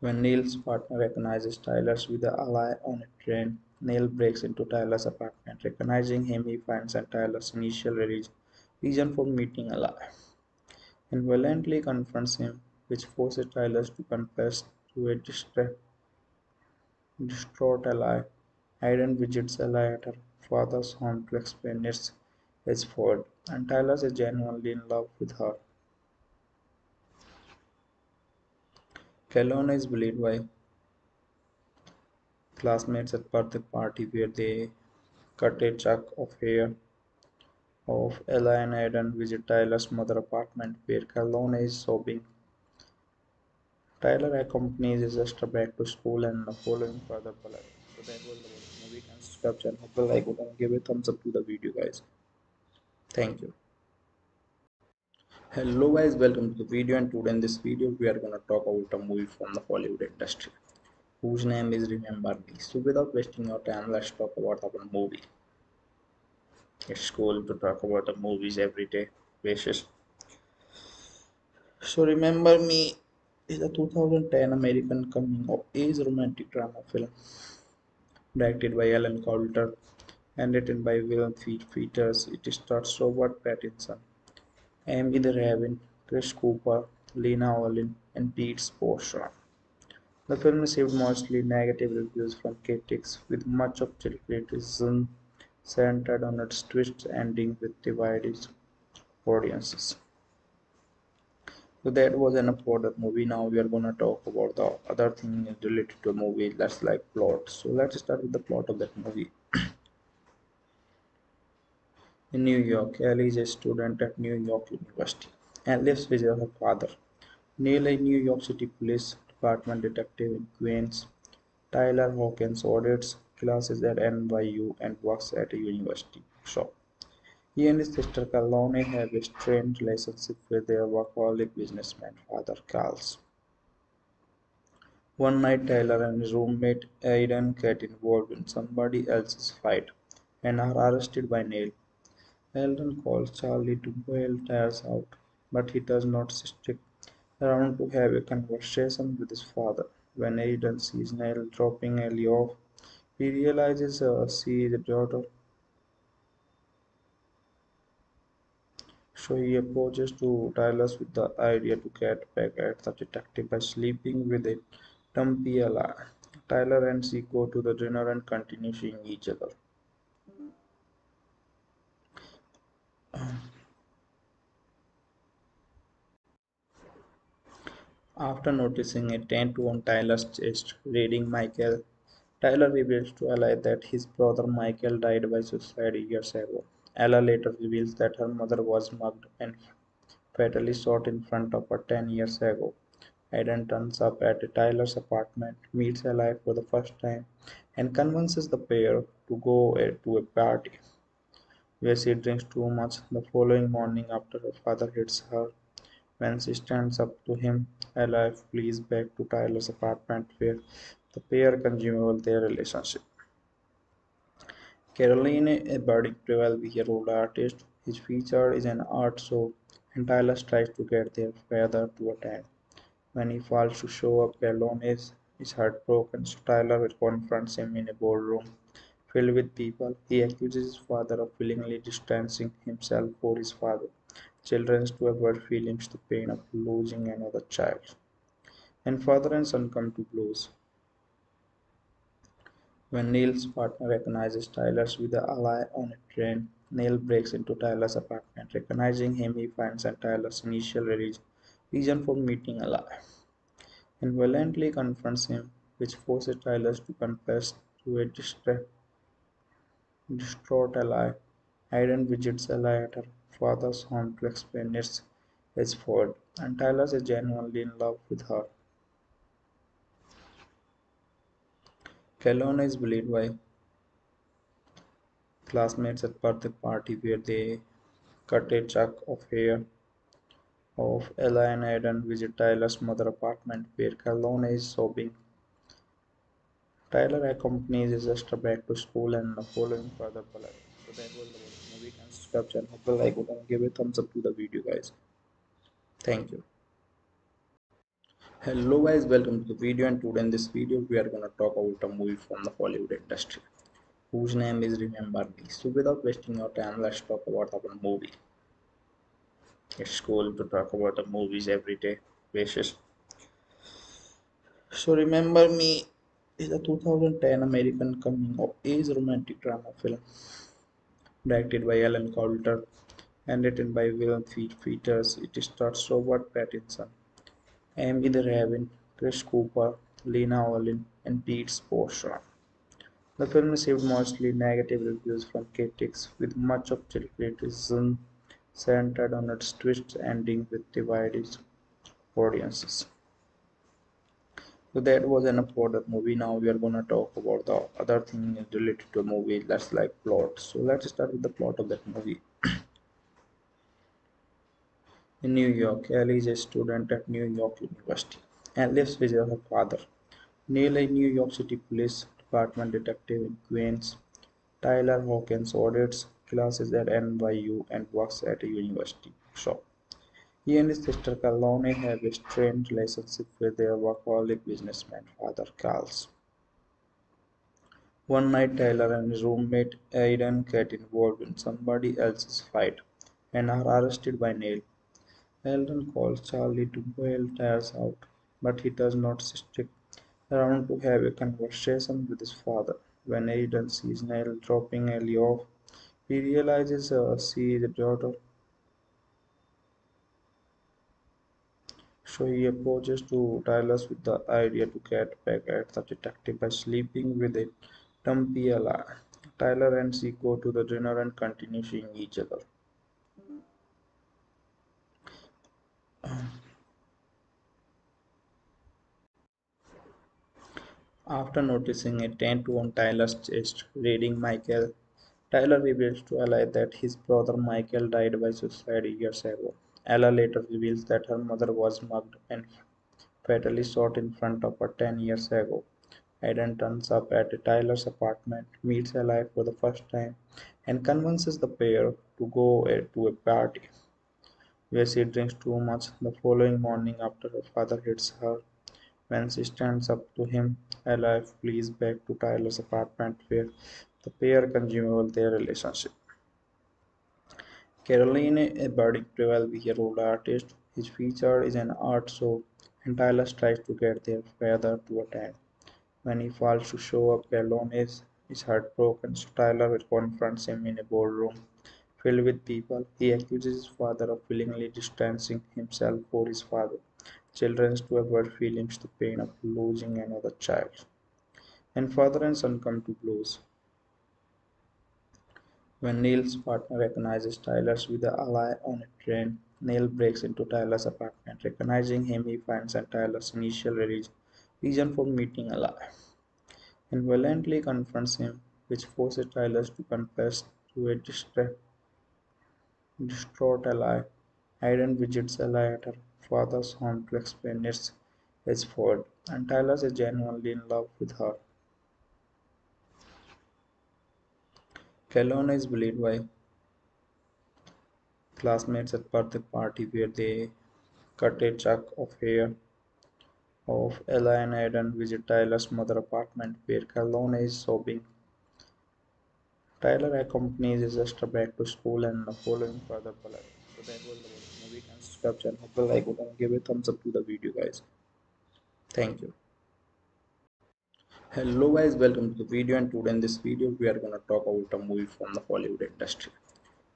when Neil's partner recognizes Tyler with Ally on a train. Neil breaks into Tyler's apartment. Recognizing him, he finds out Tyler's initial reason for meeting Ally and violently confronts him, which forces Tyler to confess to a distraught Ally. Aidan visits Ally at her father's home to explain his fault, and Tyler is genuinely in love with her. Calona is bullied by classmates at birthday party where they cut a chunk of hair of Ella, and Aidan visit Tyler's mother apartment where Calona is sobbing. Tyler accompanies his sister back to school and the following further bullying. So that was the movie. And subscribe channel. Hope you like it and give a thumbs up to the video, guys. Thank you. Hello guys, welcome to the video, and today in this video we are gonna talk about a movie from the Hollywood industry whose name is Remember Me. So without wasting your time, let's talk about our movie. It's cool to talk about the movies everyday basis. So Remember Me is a 2010 American coming of age romantic drama film directed by Alan Coulter and written by Will Peters. It stars Robert Pattinson, Emilie de Ravin, Chris Cooper, Lena Olin, and Pete Postlethwaite. The film received mostly negative reviews from critics, with much of the criticism centered on its twist ending with divided audiences. So that was enough for that movie. Now we are gonna talk about the other thing related to a movie, that's like plot. So let's start with the plot of that movie. In New York, Ellie is a student at New York University and lives with her father. Neil, a New York City Police Department detective in Queens. Tyler Hawkins audits classes at NYU and works at a university shop. He and his sister Carlone have a strained relationship with their workaholic businessman father, Carl's. One night, Tyler and his roommate Aidan get involved in somebody else's fight and are arrested by Neil. Alan calls Charlie to bail Tyler out, but he does not stick around to have a conversation with his father. When Aidan sees Neil dropping Ellie off, he realizes she is a daughter. So he approaches to Tyler with the idea to get back at the detective by sleeping with a dumpy Ella. Tyler and she go to the dinner and continue seeing each other. After noticing a tattoo on Tyler's chest reading Michael, Tyler reveals to Ella that his brother Michael died by suicide years ago. Ella later reveals that her mother was mugged and fatally shot in front of her 10 years ago. Aidan turns up at Tyler's apartment, meets Ella for the first time, and convinces the pair to go to a party where she drinks too much. The following morning, after her father hits her, when she stands up to him, Ella flees back to Tyler's apartment where the pair consume their relationship. Caroline, a budding 12-year-old artist, is featured in an art show, and Tyler tries to get their father to attend. When he fails to show up, Caroline is heartbroken, so Tyler confronts him in a ballroom filled with people. He accuses his father of willingly distancing himself for his father. Children to avoid feeling the pain of losing another child. And father and son come to blows when Neil's partner recognizes Tyler with Ally on a train. Neil breaks into Tyler's apartment. Recognizing him, he finds out Tyler's initial reason for meeting Ally and violently confronts him, which forces Tyler to confess to a distraught Ally. Aidan visits Ally at her father's home to explain his fault, and Tyler is genuinely in love with her. Calhoun is bullied by classmates at birthday party where they cut a chunk of hair of Ella, and Aidan visit Tyler's mother's apartment where Calhoun is sobbing. Tyler accompanies his sister back to school and the following further bullying. So that was the movie. Can subscribe channel, hope you like it, and give a thumbs up to the video, guys. Thank you. Hello guys, welcome to the video, and today in this video we are gonna talk about a movie from the Hollywood industry whose name is Remember Me. So without wasting your time, let's talk about our movie. It's cool to talk about the movies everyday basis. So Remember Me is a 2010 American coming-of-age romantic drama film directed by Alan Coulter and written by Will Peters. It stars Robert Pattinson, Emilie de Ravin, Chris Cooper, Lena Olin, and Pete Postlethwaite. The film received mostly negative reviews from critics, with much of the criticism centered on its twist ending with divided audiences. So that was enough for that movie. Now we are gonna talk about the other thing related to a movie, that's like plot. So let's start with the plot of that movie. In New York, Ellie is a student at New York University and lives with her father. Neil, a New York City Police Department detective in Queens. Tyler Hawkins audits classes at NYU and works at a university shop. He and his sister Calhoun have a strained relationship with their workaholic businessman father, Carl. One night, Tyler and his roommate Aidan get involved in somebody else's fight and are arrested by Neil. Aidan calls Charlie to bail Tyler out, but he does not stick around to have a conversation with his father. When Aidan sees Neil dropping Ellie off, he realizes she is a daughter. So he approaches to Tyler with the idea to get back at the detective by sleeping with a dumpy Ally. Tyler and she go to the dinner and continue seeing each other. After noticing a tattoo on Tyler's chest reading Michael, Tyler reveals to Ella that his brother Michael died by suicide years ago. Ella later reveals that her mother was mugged and fatally shot in front of her 10 years ago. Aidan turns up at Tyler's apartment, meets Ella for the first time, and convinces the pair to go to a party where she drinks too much. The following morning, after her father hits her, when she stands up to him, Ella flees back to Tyler's apartment where the pair consume their relationship. Caroline, a budding 12-year-old artist, is featured in an art show, and Tyler tries to get their father to attend. When he fails to show up, Caroline is heartbroken, so Tyler confronts him in a ballroom filled with people. He accuses his father of willingly distancing himself for his father. Children to avoid feeling the pain of losing another child. and father and son come to blows. When Neil's partner recognizes Tyler's with an ally on a train, Neil breaks into Tyler's apartment. Recognizing him, he finds out Tyler's initial reason for meeting Ally and violently confronts him, which forces Tyler to confess to a distraught Ally. Aiden visits Ally at her father's home to explain it's his fault, and Tyler is genuinely in love with her. Calhoun is bullied by classmates at birthday party where they cut a chunk of hair of Ella and Aiden. Visit Tyler's mother apartment where Calhoun is sobbing. Tyler accompanies his sister back to school and the following further bullet. So that was the movie. Can subscribe channel, hope you like it and give a thumbs up to the video, guys. Thank you. Hello guys, welcome to the video, and today in this video we are gonna talk about a movie from the Hollywood industry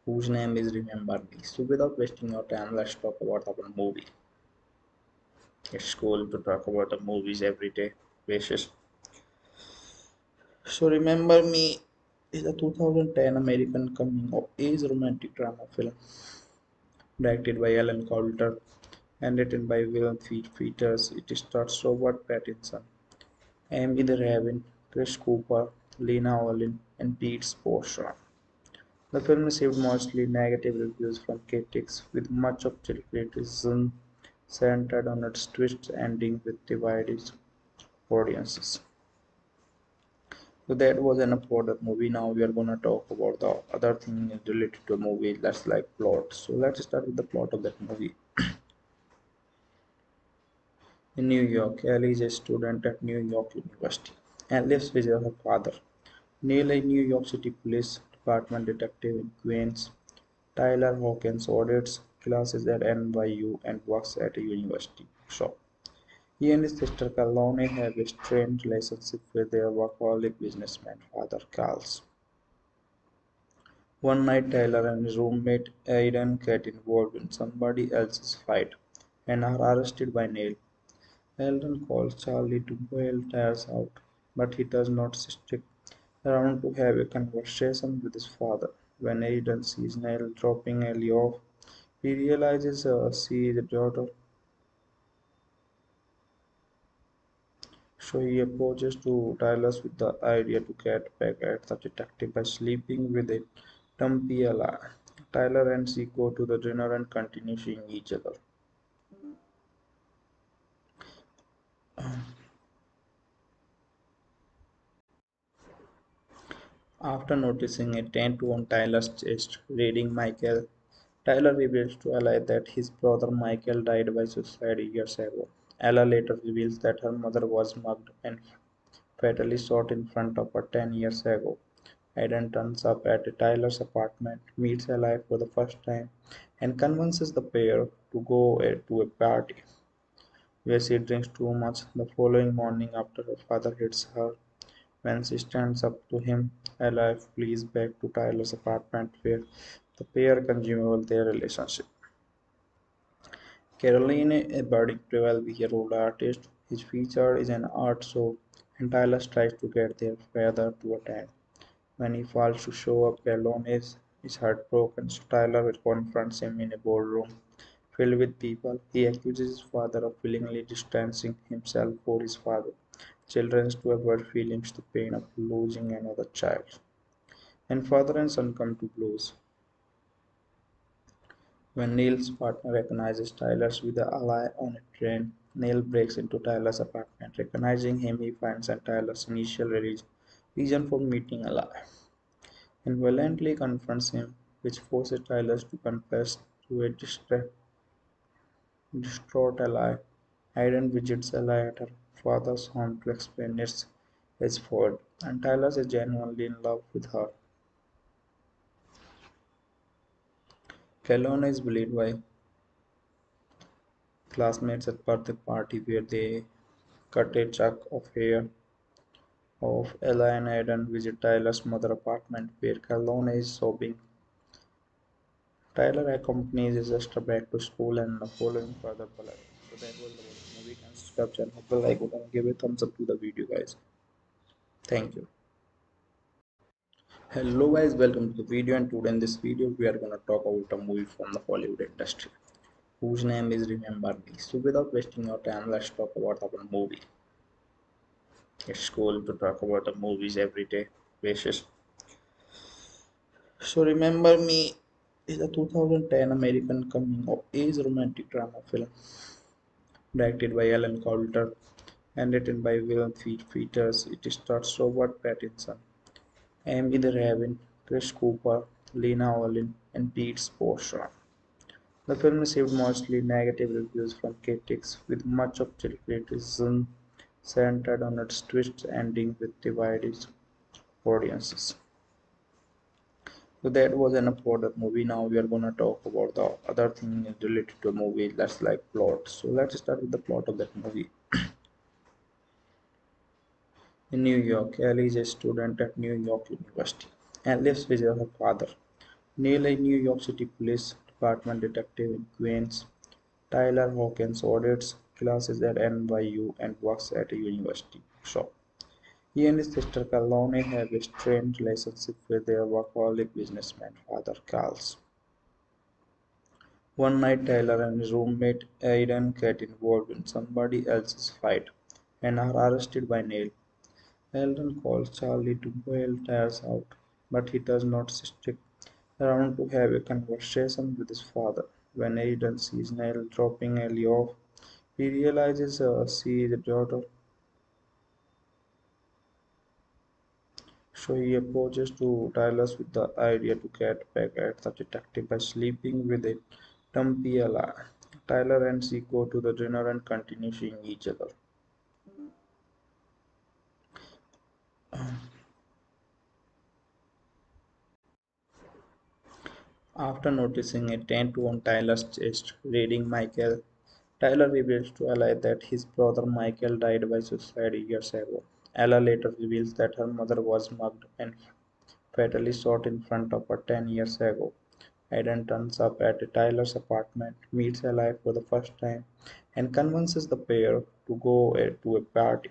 whose name is Remember Me. So without wasting your time, let's talk about our movie. It's cool to talk about the movies everyday basis. So Remember Me is a 2010 American coming of age romantic drama film directed by Alan Coulter and written by Will Peters. It stars Robert Pattinson, Emilie de Ravin, Chris Cooper, Lena Olin, and Pete Postlethwaite. The film received mostly negative reviews from critics, with much of the criticism centered on its twist ending with divided audiences. So that was enough for that movie. Now we are gonna talk about the other thing related to a movie, that's like plot. So let's start with the plot of that movie. In New York, Ellie is a student at New York University and lives with her father. Neil, a New York City police department detective in Queens. Tyler Hawkins audits classes at NYU and works at a university shop. He and his sister Calhoun have a strained relationship with their workaholic businessman father Carl's. One night, Tyler and his roommate Aiden get involved in somebody else's fight and are arrested by Neil. Aiden calls Charlie to bail Tyler out, but he does not stick around to have a conversation with his father. When Aiden sees Neil dropping Ellie off, he realizes she is a daughter, so he approaches to Tyler with the idea to get back at the detective by sleeping with a dumpy Ally. Tyler and she go to the dinner and continue seeing each other. After noticing a tattoo on Tyler's chest reading Michael, Tyler reveals to Ally that his brother Michael died by suicide years ago. Ally later reveals that her mother was mugged and fatally shot in front of her 10 years ago. Aiden turns up at Tyler's apartment, meets Ally for the first time, and convinces the pair to go to a party where she drinks too much. The following morning, after her father hits her, when she stands up to him, Ally flees back to Tyler's apartment where the pair consume their relationship. Caroline, a budding 12-year-old artist, is featured in an art show, and Tyler tries to get their father to attend. When he fails to show up, Caroline is heartbroken, so Tyler confronts him in a ballroom filled with people. He accuses his father of willingly distancing himself for his father. Children to avoid feeling the pain of losing another child, and father and son come to blows. When Neil's partner recognizes Tyler with an ally on a train, Neil breaks into Tyler's apartment. Recognizing him, he finds out Tyler's initial reason for meeting Ally and violently confronts him, which forces Tyler to confess to a distraught Ally. Aiden visits Ally at her father's home to explain it's his fault, and Tyler is genuinely in love with her. Calhoun is bullied by classmates at birthday party where they cut a chunk of hair of Ella and Aiden. Visit Tyler's mother apartment where Calhoun is sobbing. Tyler accompanies his sister back to school and the following further bullet. So that was the movie. Can subscribe channel, hope you like it and give a thumbs up to the video, guys. Thank you. Hello guys, welcome to the video, and today in this video we are going to talk about a movie from the Hollywood industry whose name is Remember Me. So without wasting your time, let's talk about our movie. It's cool to talk about the movies everyday basis. So Remember Me is a 2010 American coming of age romantic drama film directed by Alan Coulter and written by Will Peters. It stars Robert Pattinson, Emilie de Ravin, Chris Cooper, Lena Olin, and Pete Postlethwaite. The film received mostly negative reviews from critics, with much of the criticism centered on its twist ending with divided audiences. So that was enough for that movie. Now we are gonna talk about the other thing related to a movie, that's like plot. So let's start with the plot of that movie. In New York, Ellie is a student at New York University and lives with her father. Neil, a New York City Police Department detective in Queens, Tyler Hawkins, audits classes at NYU and works at a university shop. He and his sister Kalani have a strained relationship with their workaholic businessman father, Carl. One night, Tyler and his roommate Aidan get involved in somebody else's fight and are arrested by Neil. Alan calls Charlie to bail Tyler out, but he does not stick around to have a conversation with his father. When Aidan sees Neil dropping Ellie off, he realizes she is a daughter. So he approaches to Tyler with the idea to get back at the detective by sleeping with a dumpy ally. Tyler and she go to the dinner and continue seeing each other. After noticing a tattoo on Tyler's chest reading Michael, Tyler reveals to Ella that his brother Michael died by suicide years ago. Ella later reveals that her mother was mugged and fatally shot in front of her 10 years ago. Aidan turns up at Tyler's apartment, meets Ella for the first time, and convinces the pair to go to a party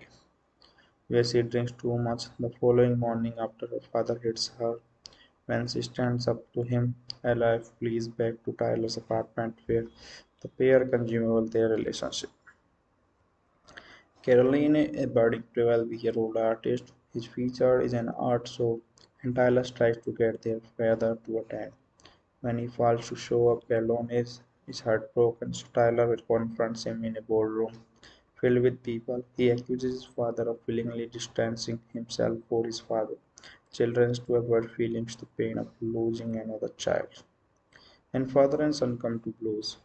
where she drinks too much. The following morning, after her father hits her, when she stands up to him, Ella flees back to Tyler's apartment, where the pair consummate their relationship. Caroline, a budding 12-year-old artist, is featured in an art show, and Tyler tries to get their father to attend. When he fails to show up, Caroline is heartbroken, so Tyler confronts him in a ballroom filled with people. He accuses his father of willingly distancing himself for his father. Children to avoid feelings the pain of losing another child. And father and son come to blows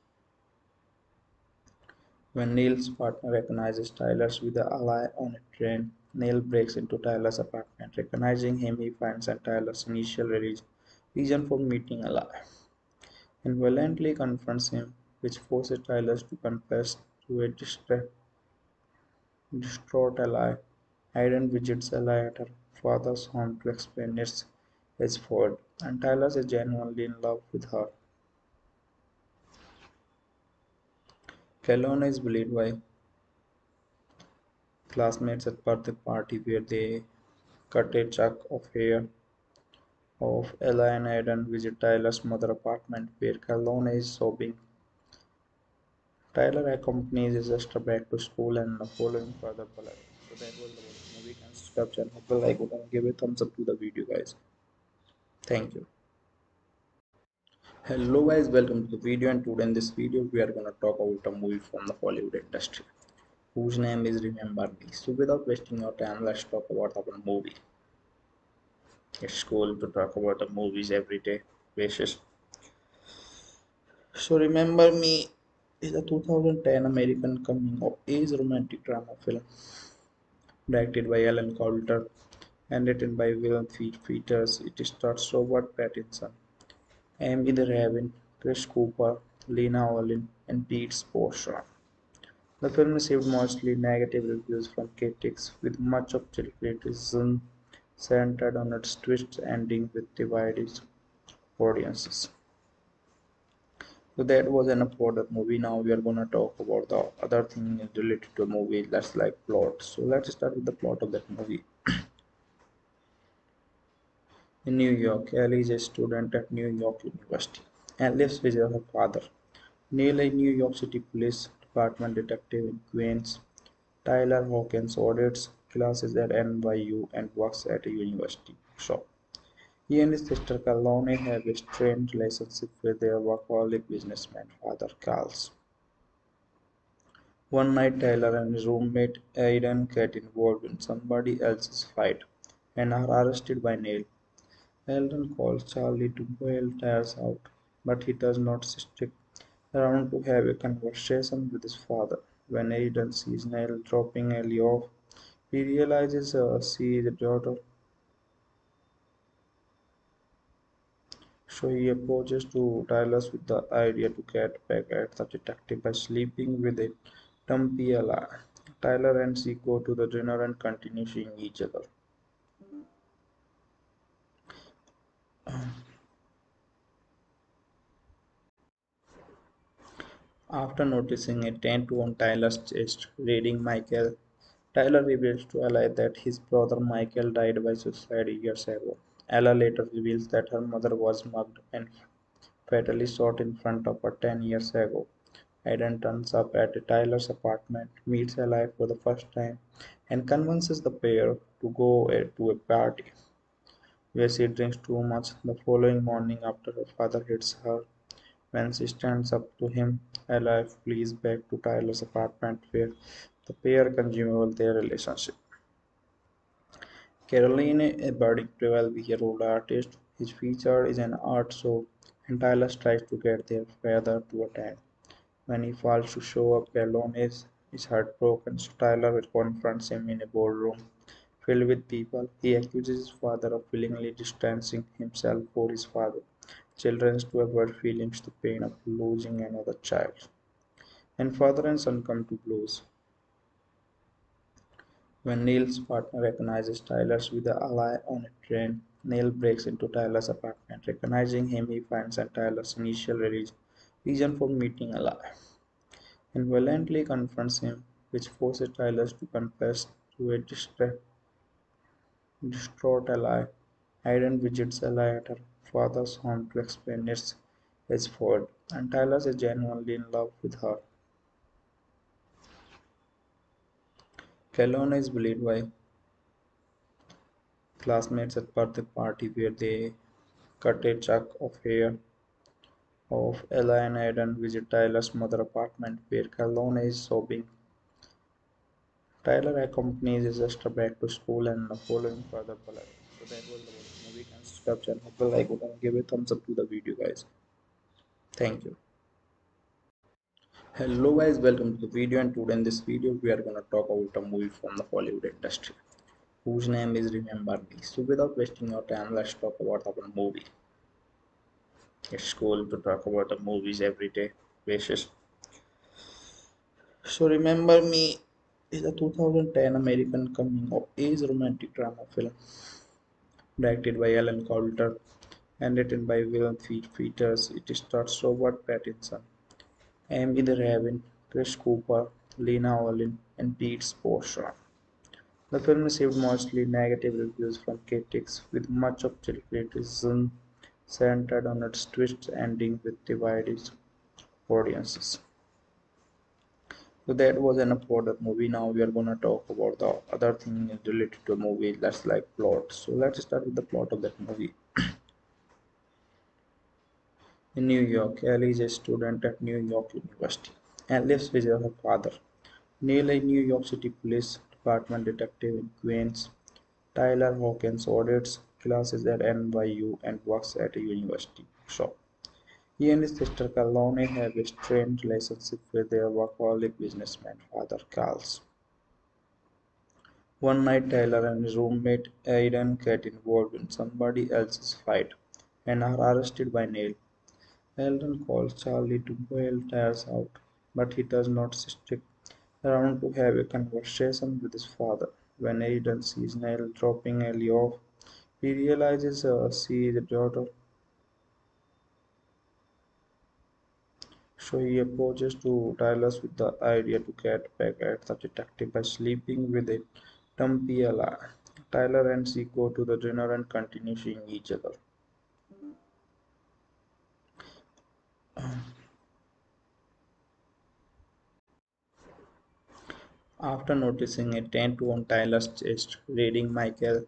when Neil's partner recognizes Tyler with the ally on a train. Neil breaks into Tyler's apartment. Recognizing him, he finds out Tyler's initial reason for meeting Ally and violently confronts him, which forces Tyler to confess to a distraught Ally. Aidan visits Ally at her father's home to explain his fault, and Tyler is genuinely in love with her. Kalona is bullied by classmates at birthday party, where they cut a chunk of hair of Ella, and Aidan visit Tyler's mother apartment, where Kalona is sobbing. Tyler accompanies his sister back to school and the following further bullet. So that was the movie. And subscribe channel, hope you like it and give a thumbs up to the video guys. Thank you. Hello guys, welcome to the video, and today in this video we are going to talk about a movie from the Hollywood industry whose name is Remember Me. So without wasting your time, let's talk about our movie. It's cool to talk about the movies everyday basis. So Remember Me is a 2010 American coming of age romantic drama film directed by Alan Coulter and written by Will Peters. It stars Robert Pattinson, Emilie de Ravin, Chris Cooper, Lena Olin, and Pete Postlethwaite. The film received mostly negative reviews from critics, with much of the criticism centered on its twist ending with divided audiences. So that was enough for that movie. Now we are gonna talk about the other thing related to a movie, that's like plot. So let's start with the plot of that movie. In New York, Ellie is a student at New York University and lives with her father. Neil, a New York City Police Department detective in Queens, Tyler Hawkins audits classes at NYU and works at a university shop. He and his sister Kalani have a strained relationship with their workaholic businessman father, Carl. One night, Tyler and his roommate Aidan get involved in somebody else's fight and are arrested by Neil. Aidan calls Charlie to bail Tyler out, but he does not stick around to have a conversation with his father. When Aidan sees Neil dropping Ellie off, he realizes she is a daughter. So he approaches to Tyler's with the idea to get back at the detective by sleeping with a dumpy ally. Tyler and she go to the dinner and continue seeing each other. After noticing a tattoo on Tyler's chest reading Michael, Tyler reveals to Ella that his brother Michael died by suicide years ago. Ella later reveals that her mother was mugged and fatally shot in front of her 10 years ago. Aidan turns up at Tyler's apartment, meets Ella for the first time, and convinces the pair to go to a party where she drinks too much. The following morning, after her father hits her, when she stands up to him, Ella flees back to Tyler's apartment where the pair consume their relationship. Caroline, a budding 12-year-old artist, is featured in an art show, and Tyler tries to get their father to attend. When he fails to show up, Caroline is heartbroken, so Tyler confronts him in a ballroom filled with people. He accuses his father of willingly distancing himself for his father, children's to avoid feelings the pain of losing another child. And father and son come to blows when Neil's partner recognizes Tyler's with the ally on a train. Neil breaks into Tyler's apartment. Recognizing him, he finds out Tyler's initial reason for meeting Ally and violently confronts him, which forces Tyler to confess to a distraught Ally. Aidan visits Ally at her father's home to explain his fault, and Tyler is genuinely in love with her. Kalona is bullied by classmates at birthday party where they cut a chunk of hair of Ella, and Aidan visit Tyler's mother's apartment where Kalona is sobbing. Tyler accompanies his sister back to school and the following further bullet. So that was the movie and subscribe channel. Hope you like it and give a thumbs up to the video, guys. Thank you. Hello guys, welcome to the video, and today in this video we are going to talk about a movie from the Hollywood industry whose name is Remember Me. So without wasting your time, let's talk about our movie. It's cool to talk about the movies everyday basis. So Remember Me is a 2010 American coming of age romantic drama film directed by Alan Coulter and written by Will Peters. It stars Robert Pattinson, Emilie de Ravin, Chris Cooper, Lena Olin, and Pete Postlethwaite. The film received mostly negative reviews from critics, with much of the criticism centered on its twist ending with divided audiences. So that was enough for that movie. Now we are gonna talk about the other thing related to a movie, that's like plot. So let's start with the plot of that movie. In New York, Ellie is a student at New York University and lives with her father. Neil, a New York City Police Department detective in Queens, Tyler Hawkins audits classes at NYU and works at a university shop. He and his sister Kalani have a strained relationship with their workaholic businessman father, Carl. One night, Tyler and his roommate Aidan get involved in somebody else's fight and are arrested by Neil. Aidan calls Charlie to bail Tyler out, but he does not stick around to have a conversation with his father. When Aidan sees Neil dropping Ellie off, he realizes she is a daughter. So he approaches to Tyler with the idea to get back at the detective by sleeping with a dumpy ally. Tyler and she go to the dinner and continue seeing each other. After noticing a tattoo on Tyler's chest reading Michael,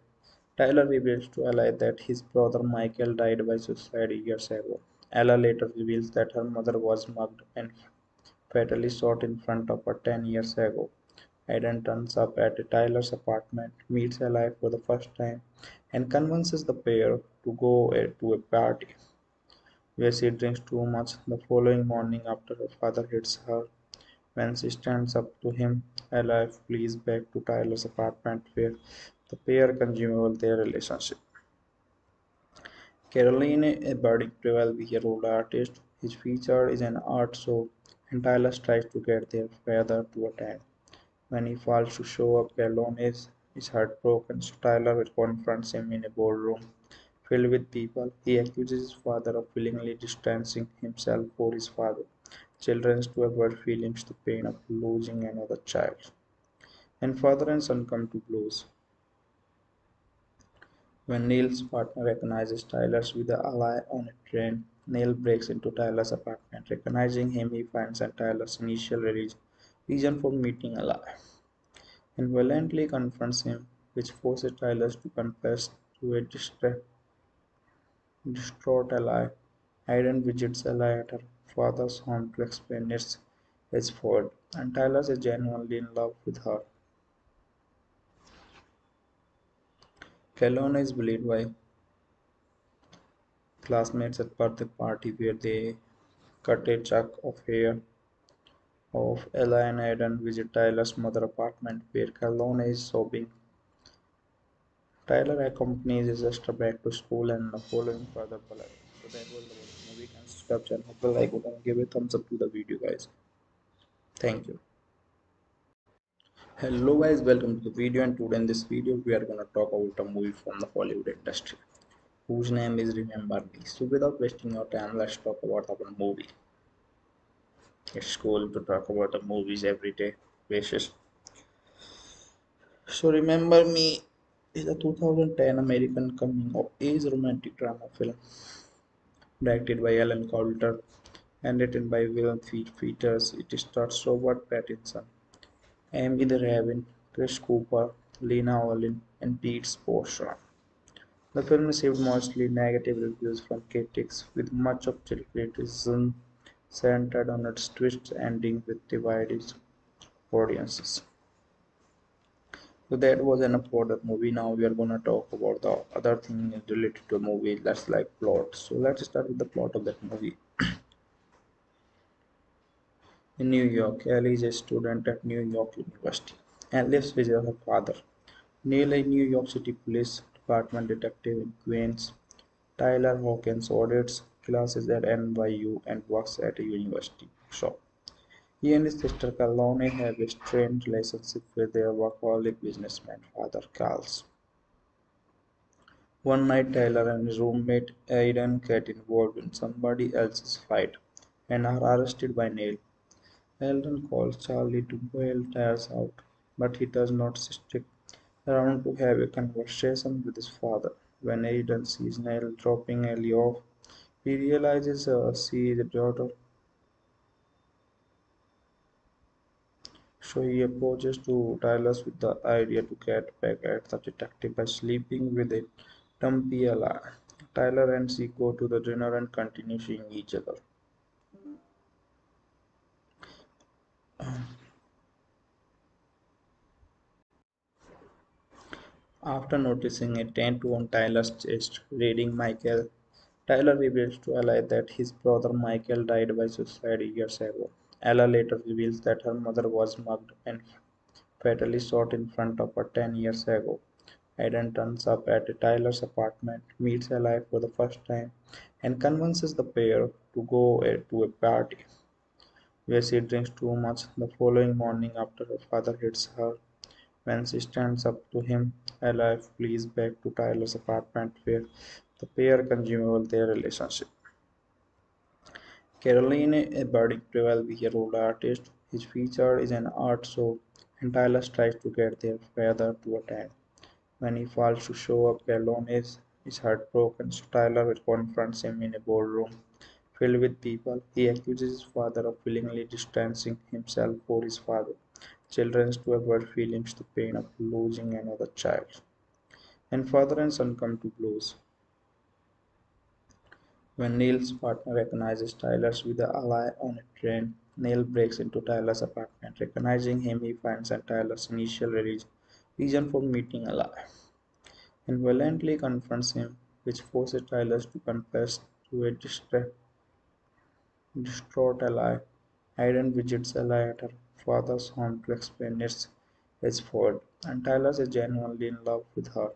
Tyler reveals to Ella that his brother Michael died by suicide years ago. Ella later reveals that her mother was mugged and fatally shot in front of her 10 years ago. Aidan turns up at Tyler's apartment, meets Ella for the first time, and convinces the pair to go to a party where she drinks too much. The following morning, after her father hits her, when she stands up to him, Ella flees back to Tyler's apartment where the pair consummate their relationship. Caroline, a budding 12-year-old artist, is featured in an art show, and Tyler tries to get their father to attend. When he fails to show up, Caroline is heartbroken, so Tyler confronts him in a ballroom filled with people. He accuses his father of willingly distancing himself for his father. Children to avoid feelings the pain of losing another child, and father and son come to blows. When Neil's partner recognizes Tyler with the ally on a train, Neil breaks into Tyler's apartment. Recognizing him, he finds out Tyler's initial reason for meeting Ally and violently confronts him, which forces Tyler to confess to a distraught Ally. Aidan visits Ally at her father's home to explain his fault, and Tyler is genuinely in love with her. Kelowna is bullied by classmates at birthday party where they cut a chunk of hair of Ella, and Aidan visit Tyler's mother apartment where Kelowna is sobbing. Tyler accompanies his sister back to school and the following further bullet. So that was the movie and subscribe channel. Hope you like it and give a thumbs up to the video, guys. Thank you. Hello guys, welcome to the video, and today in this video we are going to talk about a movie from the Hollywood industry whose name is Remember Me. So without wasting your time, let's talk about our movie. It's cool to talk about the movies everyday basis. So Remember Me is a 2010 American coming of age romantic drama film directed by Alan Coulter and written by Will Peters. It stars Robert Pattinson, Emilie de Ravin, Chris Cooper, Lena Olin, and Pete Postlethwaite. The film received mostly negative reviews from critics, with much of the criticism centered on its twist ending with divided audiences. So that was enough for that movie. Now we are gonna talk about the other thing related to a movie, that's like plot. So let's start with the plot of that movie. In New York, Ellie is a student at New York University and lives with her father. Neil, a New York City Police Department detective in Queens. Tyler Hawkins audits classes at NYU and works at a university shop. He and his sister Kalani have a strained relationship with their workaholic businessman father, Carl. One night, Tyler and his roommate Aidan get involved in somebody else's fight and are arrested by Neil. Aidan calls Charlie to bail Tyler out, but he does not stick around to have a conversation with his father. When Aidan sees Neil dropping Ellie off, he realizes she is a daughter, so he approaches to Tyler with the idea to get back at the detective by sleeping with a dumpy Ally. Tyler and she go to the dinner and continue seeing each other. After noticing a tattoo on Tyler's chest reading Michael, Tyler reveals to Ella that his brother Michael died by suicide years ago. Ella later reveals that her mother was mugged and fatally shot in front of her 10 years ago. Aidan turns up at Tyler's apartment, meets Ella for the first time, and convinces the pair to go to a party where she drinks too much. The following morning, after her father hits her, when she stands up to him, Ella flees back to Tyler's apartment where the pair consummate their relationship. Caroline, a budding 12-year-old artist, is featured in an art show, and Tyler tries to get their father to attend. When he fails to show up, Calhoun is heartbroken, so Tyler confronts him in a boardroom filled with people. He accuses his father of willingly distancing himself for his father. Children to avoid feelings the pain of losing another child. And father and son come to blows. When Neil's partner recognizes Tyler with an ally on a train, Neil breaks into Tyler's apartment. Recognizing him, he finds out Tyler's initial reason for meeting ally, and violently confronts him, which forces Tyler to confess to a distraught ally. Aidan visits ally at her father's home to explain his fault, and Tyler is genuinely in love with her.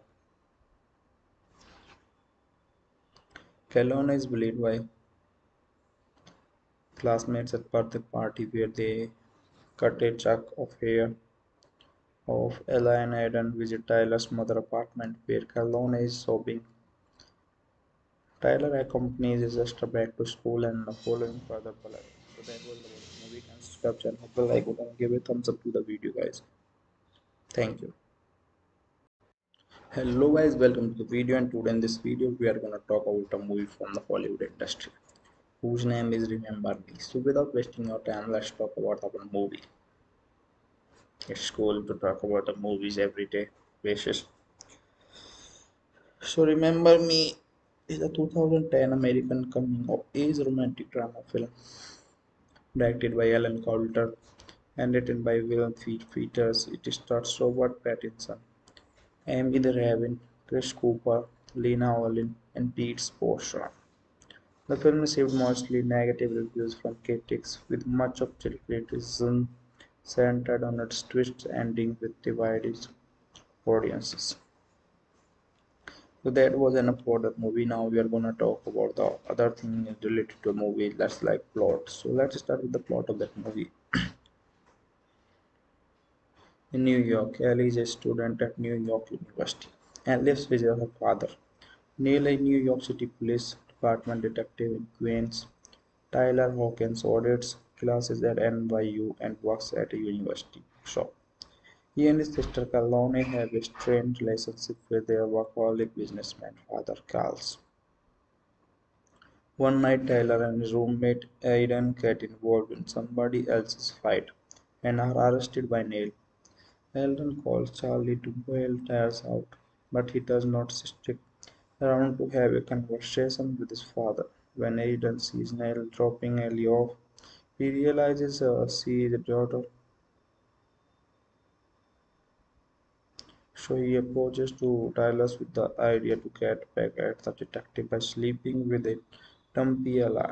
Calhoun is bullied by classmates at birthday party where they cut a chunk of hair of Ella, and Aidan visit Tyler's mother's apartment where Calhoun is sobbing. Tyler accompanies his sister back to school and the following further bullet. So that was the movie. Can subscribe channel, hope you like it and give a thumbs up to the video, guys. Thank you. Hello guys, welcome to the video, and today in this video we are going to talk about a movie from the Hollywood industry whose name is Remember Me. So without wasting your time, let's talk about our movie. It's cool to talk about the movies everyday basis. So Remember Me is a 2010 American coming-of-age romantic drama film directed by Alan Coulter and written by Will Peters. It stars Robert Pattinson, Emilie de Ravin, Chris Cooper, Lena Olin, and Pete Postlethwaite. The film received mostly negative reviews from critics, with much of the criticism centered on its twist ending with divided audiences. So that was enough for that movie. Now we are gonna talk about the other thing related to a movie, that's like plot. So let's start with the plot of that movie. In New York, Ellie is a student at New York University and lives with her father. Neil, a New York City Police Department detective in Queens. Tyler Hawkins audits classes at NYU and works at a university shop. He and his sister Calhoun have a strained relationship with their workaholic businessman father, Carl. One night, Tyler and his roommate Aidan get involved in somebody else's fight and are arrested by Neil. Aidan calls Charlie to bail Tyler out, but he does not stick around to have a conversation with his father. When Aidan sees Neil dropping Ellie off, he realizes she is a daughter, so he approaches to Tyler with the idea to get back at the detective by sleeping with a dumpy ally.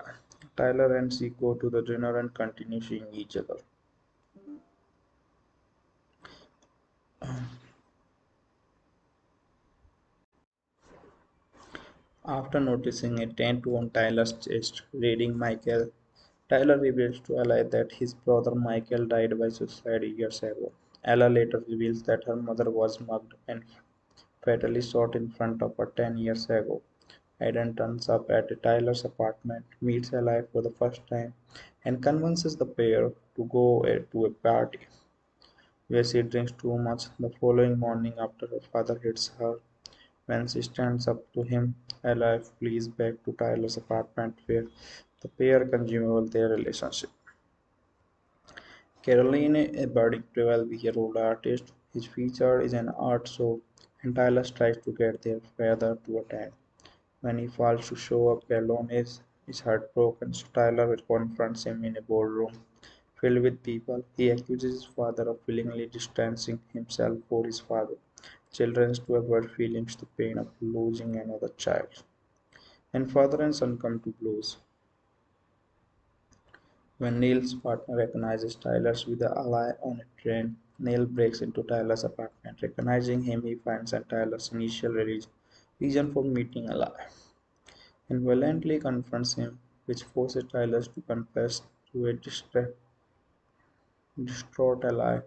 Tyler and she go to the dinner and continue seeing each other. After noticing a tattoo on Tyler's chest reading Michael, Tyler reveals to Ella that his brother Michael died by suicide years ago. Ella later reveals that her mother was mugged and fatally shot in front of her 10 years ago. Aidan turns up at Tyler's apartment, meets Ella for the first time, and convinces the pair to go to a party where she drinks too much. The following morning, after her father hits her, when she stands up to him, Ella flees back to Tyler's apartment where the pair consume their relationship. Caroline, a budding 12-year-old artist, is featured in an art show, and Tyler tries to get their father to attend. When he fails to show up, Caroline is heartbroken, so Tyler confronts him in a boardroom filled with people. He accuses his father of willingly distancing himself for his father. Children to avoid feelings the pain of losing another child. And father and son come to blows. When Neil's partner recognizes Tyler with an ally on a train, Neil breaks into Tyler's apartment. Recognizing him, he finds out Tyler's initial reason for meeting ally, and violently confronts him, which forces Tyler to confess to a distraught ally.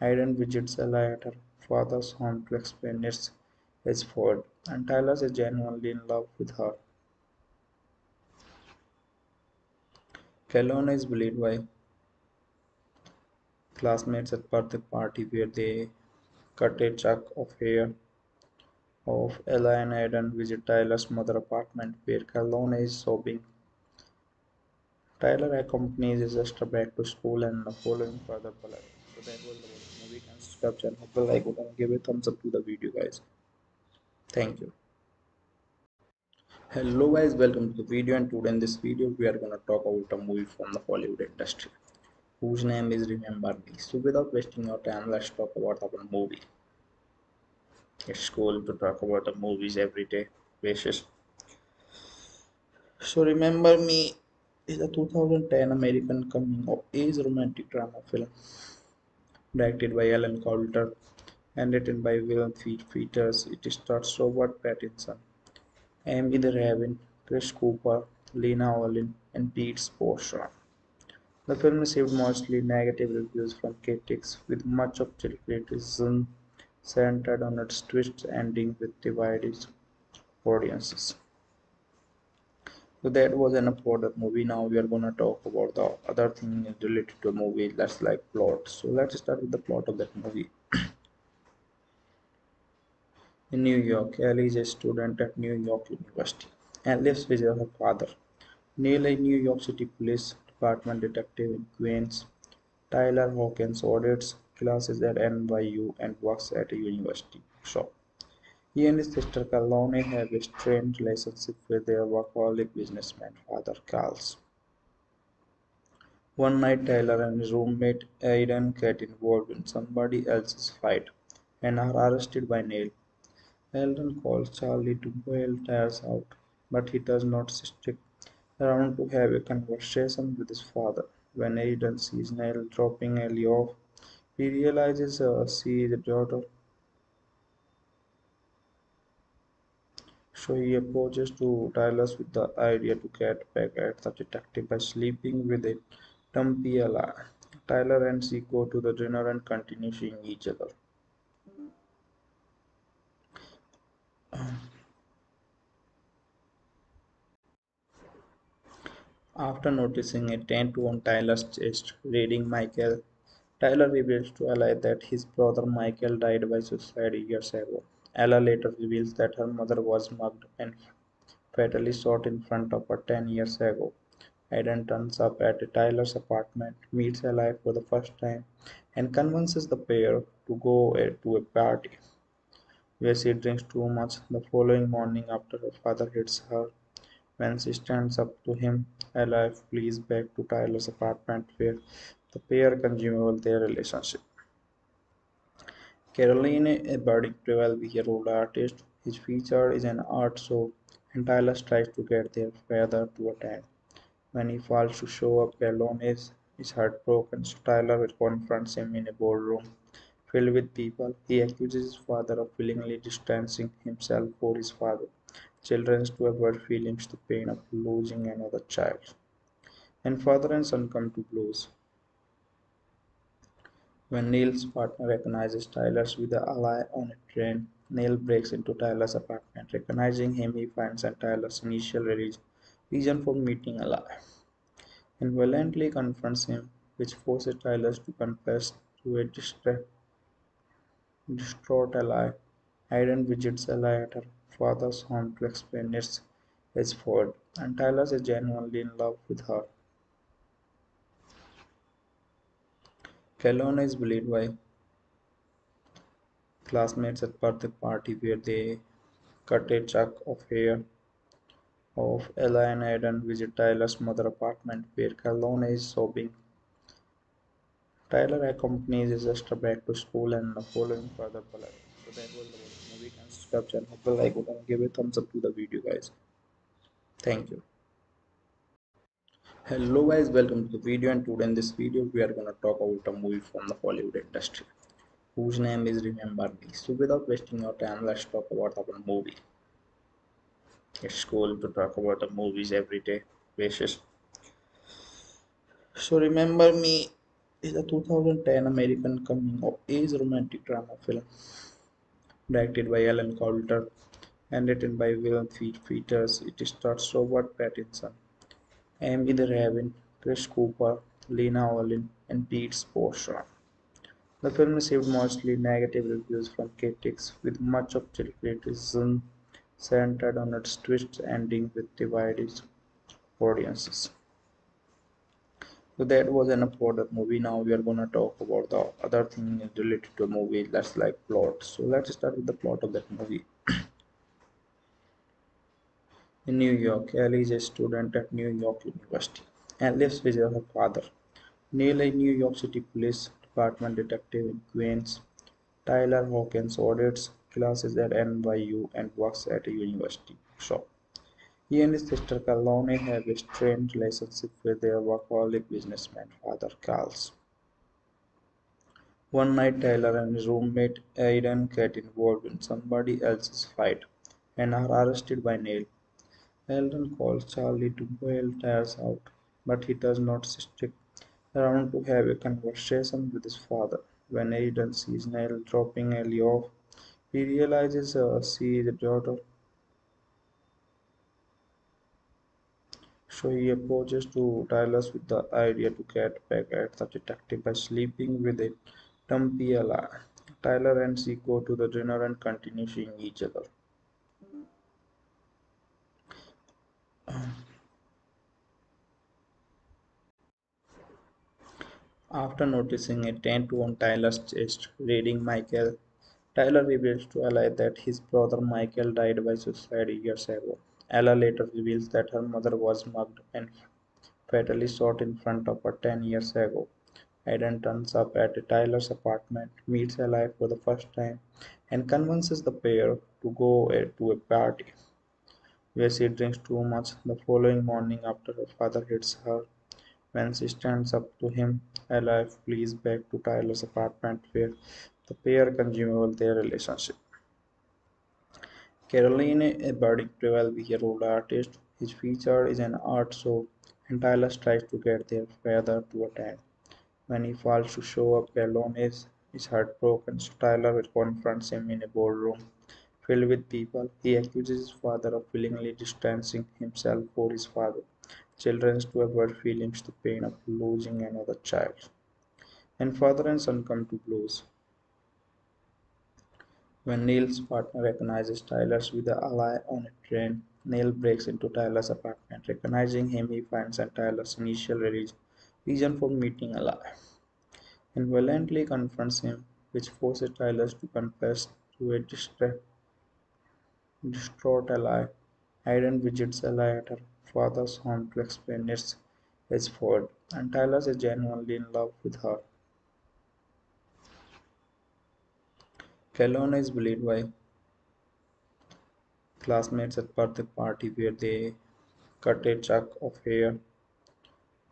Aidan visits Ella at her father's home to explain his fault, and Tyler is genuinely in love with her. Calhoun is bullied by classmates at birthday party where they cut a chunk of hair of Ella and Aidan visit Tyler's mother's apartment where Calhoun is sobbing. Tyler accompanies his sister back to school and the following further plot. So that was the movie and subscribe channel. Hope you like it and give a thumbs up to the video, guys. Thank you. Hello guys, welcome to the video, and today in this video we are going to talk about a movie from the Hollywood industry whose name is Remember Me. So without wasting your time, let's talk about our movie. It's cool to talk about the movies every day basis. So Remember Me is a 2010 American coming of age romantic drama film directed by Alan Coulter and written by Will Peters. It stars Robert Pattinson, Emilie de Ravin, Chris Cooper, Lena Olin, and Pete Postlethwaite. The film received mostly negative reviews from critics, with much of the criticism centered on its twist ending with divided audiences. So that was enough for that movie. Now we are gonna talk about the other thing related to a movie, that's like plot. So let's start with the plot of that movie. In New York, Ellie is a student at New York University and lives with her father. Neil, a New York City Police Department detective in Queens, Tyler Hawkins audits classes at NYU and works at a university shop. He and his sister Kalani have a strained relationship with their workaholic businessman father, Carl. One night, Tyler and his roommate Aidan get involved in somebody else's fight and are arrested by Neil. Aidan calls Charlie to bail Tyler out, but he does not stick around to have a conversation with his father. When Aidan sees Neil dropping Ellie off, he realizes she is a daughter, so he approaches to Tyler with the idea to get back at the detective by sleeping with a dumpy ally. Tyler and she go to the dinner and continue seeing each other. After noticing a tattoo on Tyler's chest reading Michael, Tyler reveals to Ella that his brother Michael died by suicide years ago. Ella later reveals that her mother was mugged and fatally shot in front of her 10 years ago. Aidan turns up at Tyler's apartment, meets Ella for the first time, and convinces the pair to go to a party where she drinks too much. The following morning, after her father hits her, when she stands up to him, Ella flees back to Tyler's apartment where the pair consume their relationship. Caroline, a budding 12-year-old artist, is featured in an art show, and Tyler tries to get their father to attend. When he fails to show up, Caroline is heartbroken, so Tyler confronts him in a ballroom filled with people. He accuses his father of willingly distancing himself for his father. Children to avoid feelings the pain of losing another child. And father and son come to blows when Neil's partner recognizes Tyler with the ally on a train. Neil breaks into Tyler's apartment. Recognizing him, he finds out Tyler's initial reason for meeting Ally and violently confronts him, which forces Tyler to confess to a distraught Ally. Aidan visits Ally at her father's home to explain his fault, and Tyler is genuinely in love with her. Calhoun is bullied by classmates at birthday party where they cut a chunk of hair of Ella and Aidan visit Tyler's mother's apartment where Calhoun is sobbing. Tyler accompanies his sister back to school and the following further plot. So that was the movie and subscribe channel. Hope you like it and give a thumbs up to the video, guys. Thank you. Hello guys, welcome to the video, and today in this video we are going to talk about a movie from the Hollywood industry whose name is Remember Me. So without wasting your time, let's talk about our movie. It's cool to talk about the movies every day basis. So Remember Me is a 2010 American coming of age romantic drama film directed by Alan Coulter and written by Will Peters. It stars Robert Pattinson, Emilie de Ravin, Chris Cooper, Lena Olin, and Pete Postlethwaite. The film received mostly negative reviews from critics, with much of the criticism centered on its twist ending with divided audiences. So that was enough for that movie. Now we are gonna talk about the other thing related to a movie, that's like plot. So let's start with the plot of that movie. In New York, Ellie is a student at New York University and lives with her father. Neil, a New York City Police Department detective in Queens, Tyler Hawkins audits classes at NYU and works at a university shop. He and his sister Kalani have a strained relationship with their workaholic businessman father, Carl. One night, Tyler and his roommate Aiden get involved in somebody else's fight and are arrested by Neil. Alan calls Charlie to bail Tyler out, but he does not stick around to have a conversation with his father. When Aiden sees Neil dropping Ellie off, he realizes she is a daughter, so he approaches to Tyler with the idea to get back at the detective by sleeping with a dumpy ally. Tyler and she go to the dinner and continue seeing each other. After noticing a tattoo on Tyler's chest reading Michael, Tyler reveals to Ella that his brother Michael died by suicide years ago. Ella later reveals that her mother was mugged and fatally shot in front of her 10 years ago. Aiden turns up at Tyler's apartment, meets Ella for the first time, and convinces the pair to go to a party where she drinks too much. The following morning, after her father hits her, when she stands up to him, Ella flees back to Tyler's apartment, where the pair consume their relationship. Caroline, a budding 12-year-old artist, is featured in an art show, and Tyler tries to get their father to attend. When he fails to show up, Caroline is heartbroken, so Tyler confronts him in a ballroom filled with people. He accuses his father of willingly distancing himself for his father. Children to avoid feeling the pain of losing another child. And father and son come to blows when Neil's partner recognizes Tyler with an ally on a train. Neil breaks into Tyler's apartment. Recognizing him, he finds out Tyler's initial reason for meeting Ally and violently confronts him, which forces Tyler to confess to a distraught Ally. Aiden visits Ally at her father's home to explain his fault, and Tyler is genuinely in love with her. Kalona is bullied by classmates at birthday party, where they cut a chunk of hair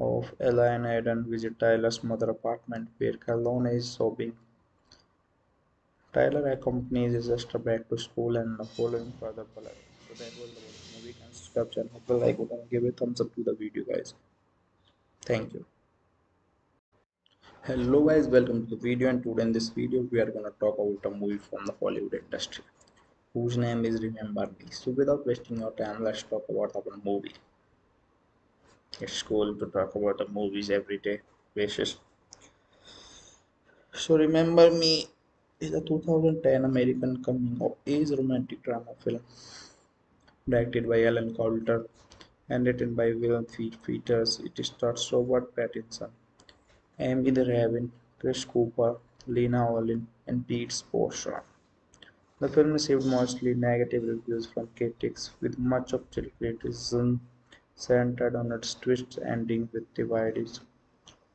of Ella, and Aiden visit Tyler's mother's apartment, where Kalona is sobbing. Tyler accompanies his sister back to school and the following further bullying. So that was the movie. And subscribe channel, hope like it and give a thumbs up to the video, guys. Thank you. Hello guys, welcome to the video, and today in this video we are gonna talk about a movie from the Hollywood industry whose name is Remember Me. So without wasting your time, let's talk about our movie. It's cool to talk about the movies everyday basis. So Remember Me is a 2010 American coming-of-age romantic drama film directed by Alan Coulter and written by Will Peters. It stars Robert Pattinson, Emilie de Ravin, Chris Cooper, Lena Olin, and Pete Postlethwaite. The film received mostly negative reviews from critics, with much of the criticism centered on its twist ending with divided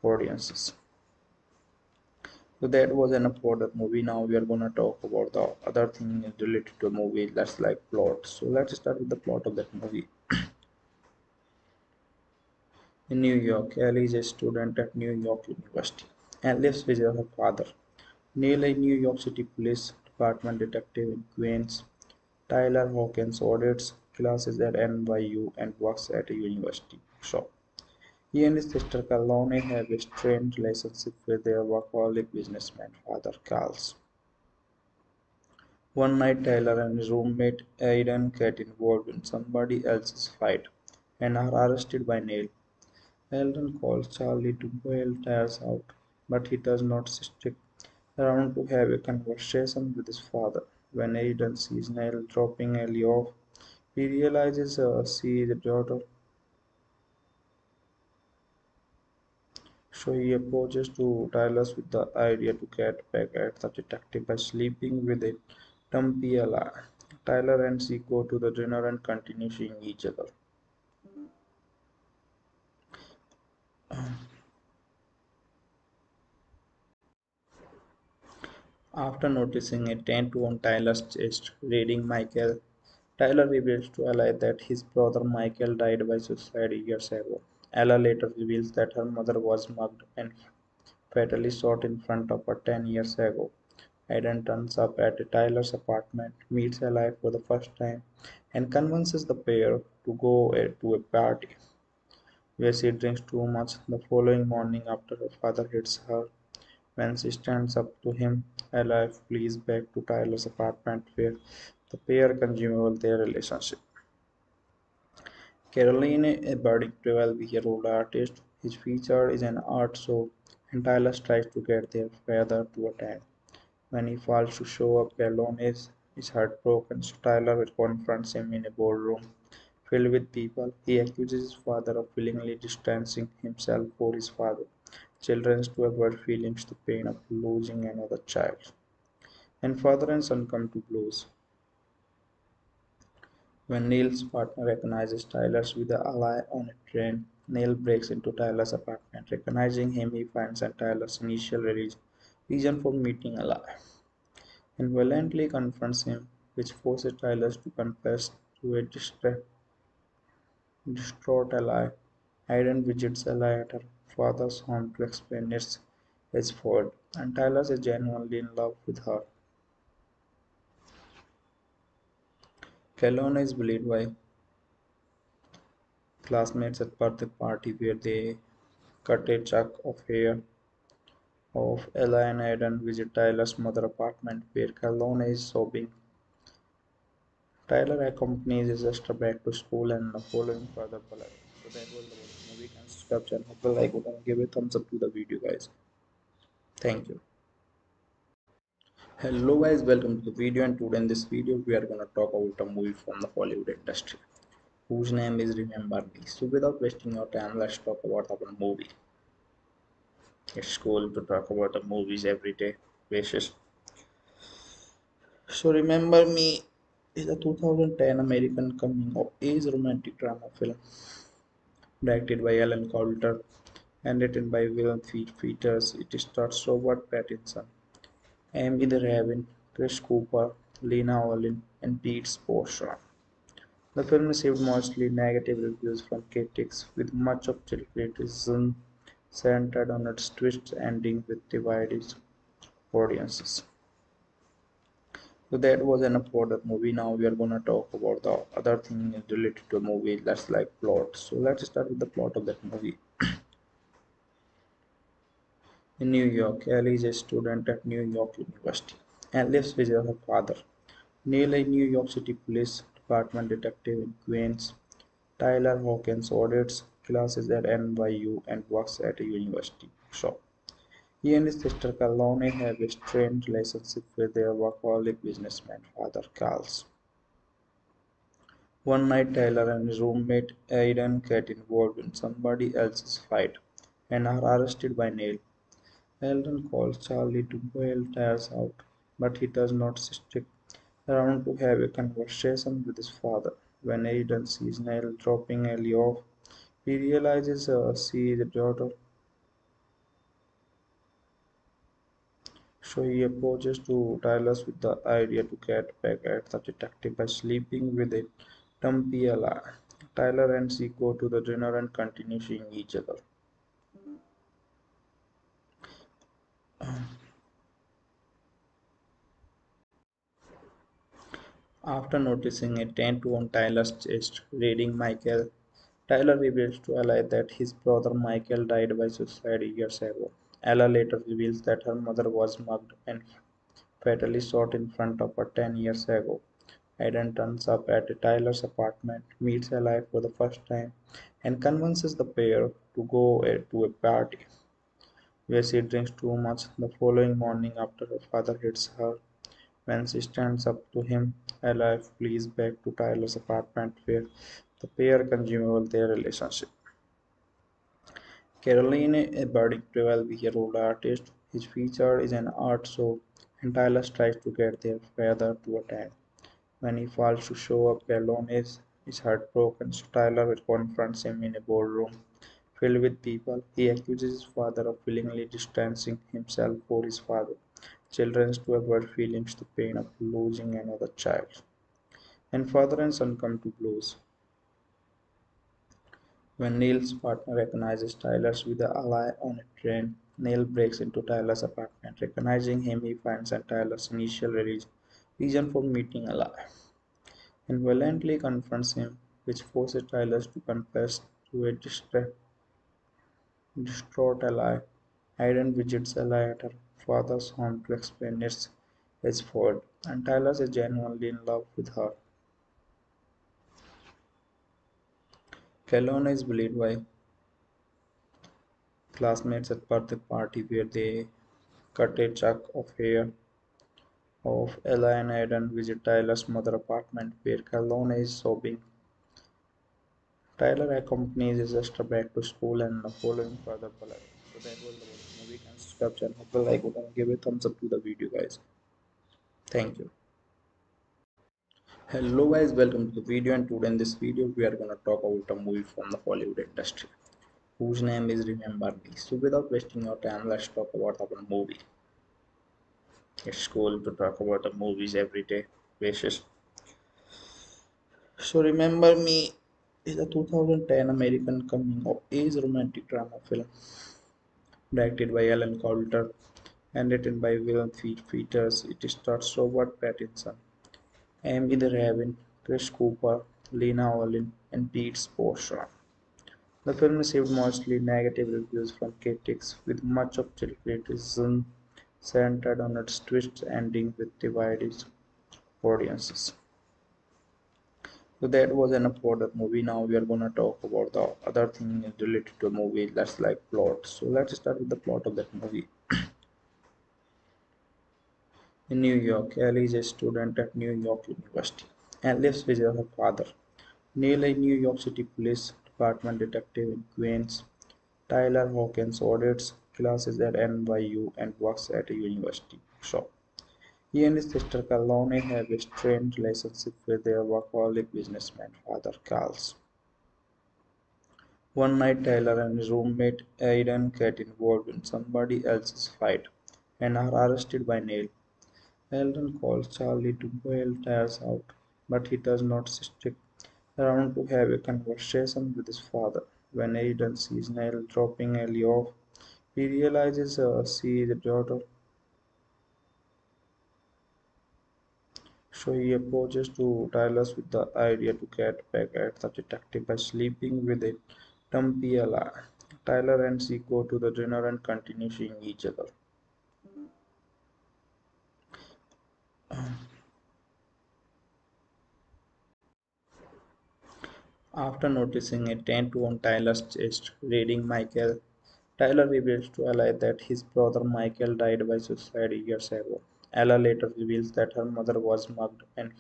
audiences. So that was enough for that movie. Now we are gonna talk about the other thing related to a movie, that's like plot. So let's start with the plot of that movie. In New York, Ellie is a student at New York University and lives with her father. Neil, a New York City Police Department detective in Queens, Tyler Hawkins audits classes at NYU and works at a university shop. He and his sister Kalani have a strained relationship with their workaholic businessman father, Carl. One night, Tyler and his roommate Aiden get involved in somebody else's fight and are arrested by Neil. Alan calls Charlie to bail Tyler out, but he does not stick around to have a conversation with his father. When Aidan sees Nell dropping Ellie off, he realizes she is a daughter. So he approaches to Dallas with the idea to get back at the detective by sleeping with a dumpy ally. Tyler and she go to the dinner and continue seeing each other. After noticing a tattoo on Tyler's chest reading Michael, Tyler reveals to Ella that his brother Michael died by suicide years ago. Ella later reveals that her mother was mugged and fatally shot in front of her 10 years ago. Aidan turns up at Tyler's apartment, meets Ella for the first time, and convinces the pair to go to a party where she drinks too much. The following morning, after her father hits her, when she stands up to him, Ella flees back to Tyler's apartment where the pair consume their relationship. Caroline, a budding 12-year-old artist, is featured in an art show, and Tyler tries to get their father to attend. When he fails to show up, Caroline is heartbroken, so Tyler confronts him in a ballroom filled with people. He accuses his father of willingly distancing himself for his father, children to avoid feeling the pain of losing another child. And father and son come to blows when Neil's partner recognizes Tyler with an ally on a train. Neil breaks into Tyler's apartment. Recognizing him, he finds out Tyler's initial reason for meeting Ally and violently confronts him, which forces Tyler to confess to a distraught Ally. Aidan visits Ally at her father's home to explain his fault, and Tyler is genuinely in love with her. Calona is bullied by classmates at birthday party where they cut a chunk of hair of Ella, and Aidan visit Tyler's mother's apartment where Calona is sobbing. Tyler accompanies his sister back to school and the following further bullet. So that was the movie. And subscribe channel. Hope you like it and give a thumbs up to the video, guys. Thank you. Hello guys, welcome to the video, and today in this video we are gonna talk about a movie from the Hollywood industry whose name is Remember Me. So without wasting your time, let's talk about our movie. It's cool to talk about the movies everyday basis. So Remember Me is a 2010 American coming of age romantic drama film directed by Alan Coulter and written by Will Peters. It stars Robert Pattinson, Emilie de Ravin, Chris Cooper, Lena Olin, and Pete Postlethwaite. The film received mostly negative reviews from critics, with much of the criticism centered on its twist ending with divided audiences. So that was enough for that movie. Now we are gonna talk about the other thing related to a movie, that's like plot. So let's start with the plot of that movie. In New York, Ellie is a student at New York University and lives with her father. Neil, a New York City Police Department detective in Queens. Tyler Hawkins audits classes at NYU and works at a university shop. He and his sister Calone have a strained relationship with their workaholic businessman father, Carl. One night, Tyler and his roommate Aidan get involved in somebody else's fight and are arrested by Neil. Aidan calls Charlie to bail Tyler out, but he does not stick around to have a conversation with his father. When Aidan sees Neil dropping Ellie off, he realizes she is a daughter. So he approaches to Tyler with the idea to get back at the detective by sleeping with a dumpy ally. Tyler and she go to the dinner and continue seeing each other. After noticing a tattoo on Tyler's chest reading Michael, Tyler reveals to Ella that his brother Michael died by suicide years ago. Ella later reveals that her mother was mugged and fatally shot in front of her 10 years ago. Aidan turns up at Tyler's apartment, meets Ella for the first time, and convinces the pair to go to a party where she drinks too much. The following morning, after her father hits her, when she stands up to him, Alive flees back to Tyler's apartment, where the pair consume their relationship. Caroline, a budding 12-year-old artist, is featured in an art show, and Tyler tries to get their father to attend. When he fails to show up, Caroline is heartbroken, so Tyler confronts him in a ballroom filled with people. He accuses his father of willingly distancing himself for his father. Children to avoid feeling the pain of losing another child. And father and son come to blows when Neil's partner recognizes Tyler with an ally on a train. Neil breaks into Tyler's apartment. Recognizing him, he finds out Tyler's initial reason for meeting Ally and violently confronts him, which forces Tyler to confess to a distraught Ally. Aiden visits Ally at her father's home to explain his fault, and Tyler is genuinely in love with her. Calhoun is bullied by classmates at birthday party, where they cut a chunk of hair of Ella, and Aiden visit Tyler's mother apartment, where Calhoun is sobbing. Tyler accompanies his sister back to school and the following further bullying. So that was the movie. Can subscribe channel, hope you like it, and give a thumbs up to the video, guys. Thank you. Hello guys, welcome to the video, and today in this video we are gonna talk about a movie from the Hollywood industry whose name is Remember Me. So without wasting your time, let's talk about our movie. It's cool to talk about the movies everyday basis. So Remember Me is a 2010 American coming-of-age romantic drama film directed by Alan Coulter and written by Will Peters. It stars Robert Pattinson, Emilie de Ravin, Chris Cooper, Lena Olin, and Pete Postlethwaite. The film received mostly negative reviews from critics, with much of the criticism centered on its twist ending, which divided audiences. So that was enough for that movie. Now we are gonna talk about the other thing related to a movie, that's like plot. So let's start with the plot of that movie. In New York, Ellie is a student at New York University and lives with her father. Neil, a New York City Police Department detective in Queens. Tyler Hawkins audits classes at NYU and works at a university shop. He and his sister Calhoun have a strained relationship with their workaholic businessman father, Carl. One night, Tyler and his roommate Aiden get involved in somebody else's fight and are arrested by Neil. Aiden calls Charlie to bail Tyler out, but he does not stick around to have a conversation with his father. When Aiden sees Neil dropping Ellie off, he realizes she is a daughter. So he approaches to Tyler with the idea to get back at the detective by sleeping with a dumpy ally. Tyler and she go to the dinner and continue seeing each other. After noticing a tattoo on Tyler's chest reading Michael, Tyler reveals to Ally that his brother Michael died by suicide years ago. Ella later reveals that her mother was mugged and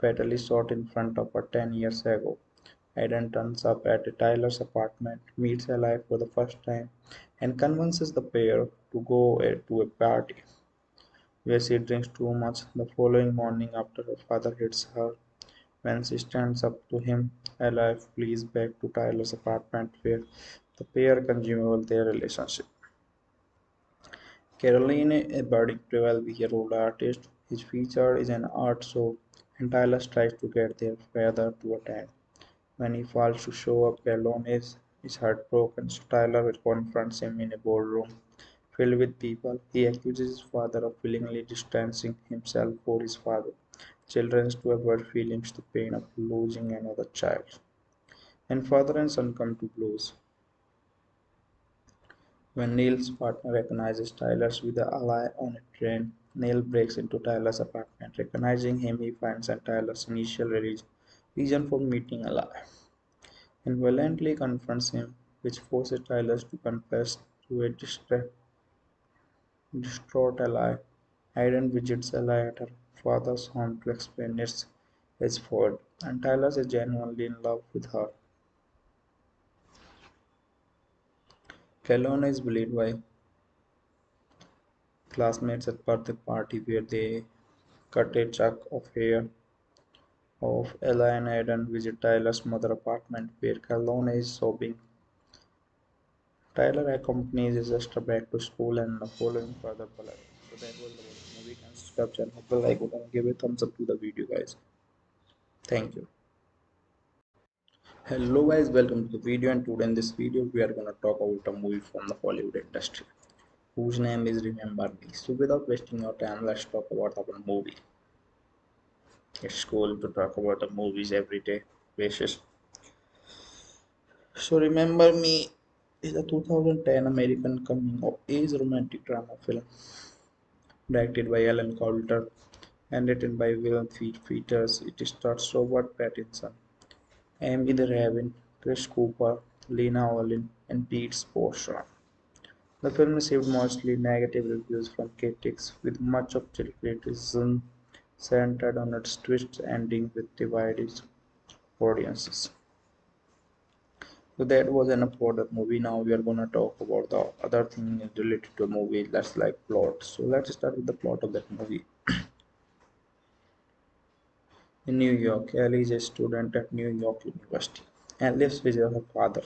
fatally shot in front of her 10 years ago. Aiden turns up at Tyler's apartment, meets Ella for the first time, and convinces the pair to go to a party where she drinks too much. The following morning, after her father hits her, when she stands up to him, Ella flees back to Tyler's apartment, where the pair consume their relationship. Caroline, a budding 12-year-old artist, is featured in an art show, and Tyler tries to get their father to attend. When he fails to show up, Caroline is heartbroken, so Tyler confronts him in a ballroom filled with people. He accuses his father of willingly distancing himself for his father. Children to avoid feeling the pain of losing another child. And father and son come to blows when Neil's partner recognizes Tyler with an ally on a train. Neil breaks into Tyler's apartment. Recognizing him, he finds out Tyler's initial reason for meeting Ally and violently confronts him, which forces Tyler to confess to a distraught, Aiden visits Ella at her father's home to explain his fault, and Tyler is genuinely in love with her. Kalona is bullied by classmates at birthday party where they cut a chunk of hair of Ella, and Aiden visit Tyler's mother's apartment where Kalona is sobbing. Tyler accompanies his sister back to school and the following further bullet. So that was the movie. Can subscribe channel, hope you like it, and give a thumbs up to the video, guys. Thank you. Hello guys, welcome to the video, and today in this video we are gonna talk about a movie from the Hollywood industry whose name is Remember Me. So without wasting your time, let's talk about our movie. It's cool to talk about the movies everyday basis. So Remember Me is a 2010 American coming-of-age romantic drama film directed by Alan Coulter and written by Will Peters. It stars Robert Pattinson, Emilie de Ravin, Chris Cooper, Lena Olin, and Pete Postlethwaite. The film received mostly negative reviews from critics, with much of the criticism centered on its twist ending with divided audiences. So that was enough for that movie. Now we are gonna talk about the other thing related to a movie, that's like plot. So let's start with the plot of that movie. In New York, Ellie is a student at New York University and lives with her father.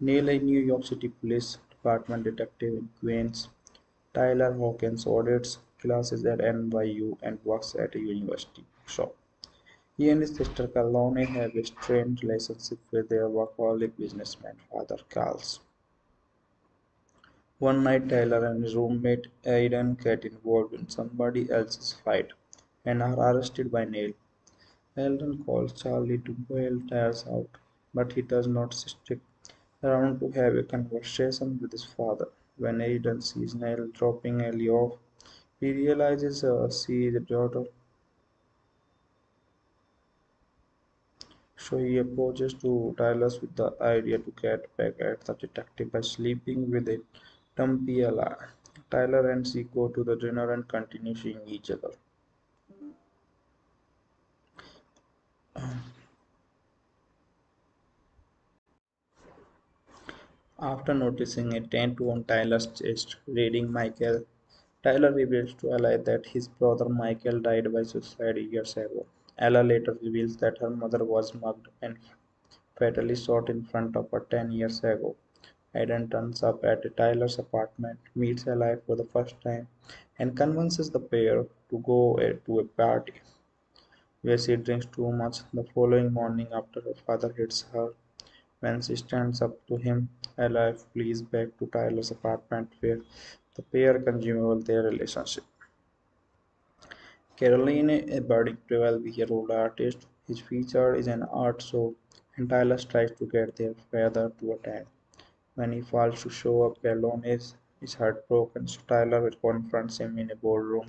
Neil, a New York City Police Department detective in Queens, Tyler Hawkins audits classes at NYU and works at a university shop. He and his sister Kalone have a strained relationship with their workaholic businessman father, Carl. One night, Tyler and his roommate Aiden get involved in somebody else's fight and are arrested by Neil. Aiden calls Charlie to bail Tyler out, but he does not stick around to have a conversation with his father. When Aiden sees Neil dropping Ellie off, he realizes she is a daughter. So he approaches to Tyler with the idea to get back at the detective by sleeping with a dumpy Ella. Tyler and she go to the dinner and continue seeing each other. After noticing a tattoo on Tyler's chest reading Michael, Tyler reveals to Ella that his brother Michael died by suicide years ago. Ella later reveals that her mother was mugged and fatally shot in front of her 10 years ago. Aiden turns up at Tyler's apartment, meets Ella for the first time, and convinces the pair to go to a party where she drinks too much. The following morning, after her father hits her, when she stands up to him, Ella flees back to Tyler's apartment where the pair consume their relationship. Caroline, a budding 12-year-old artist, is featured in an art show, and Tyler tries to get their father to attend. When he fails to show up, Caroline is heartbroken, so Tyler confronts him in a ballroom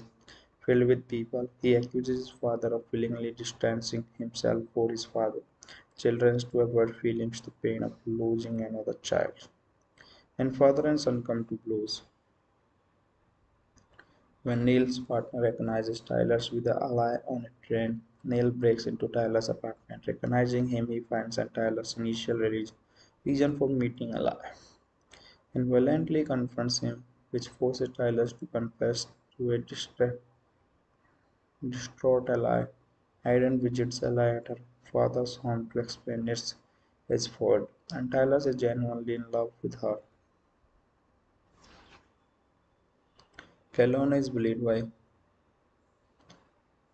filled with people. He accuses his father of willingly distancing himself for his father, children to avoid feeling the pain of losing another child. And father and son come to blows when Neil's partner recognizes Tyler with Ally on a train. Neil breaks into Tyler's apartment. Recognizing him, he finds out Tyler's initial reason for meeting Ally and violently confronts him, which forces Tyler to confess to a distraught Ally. Aiden visits Ally at her father's home to explain his fault, and Tyler is genuinely in love with her. Kalona is bullied by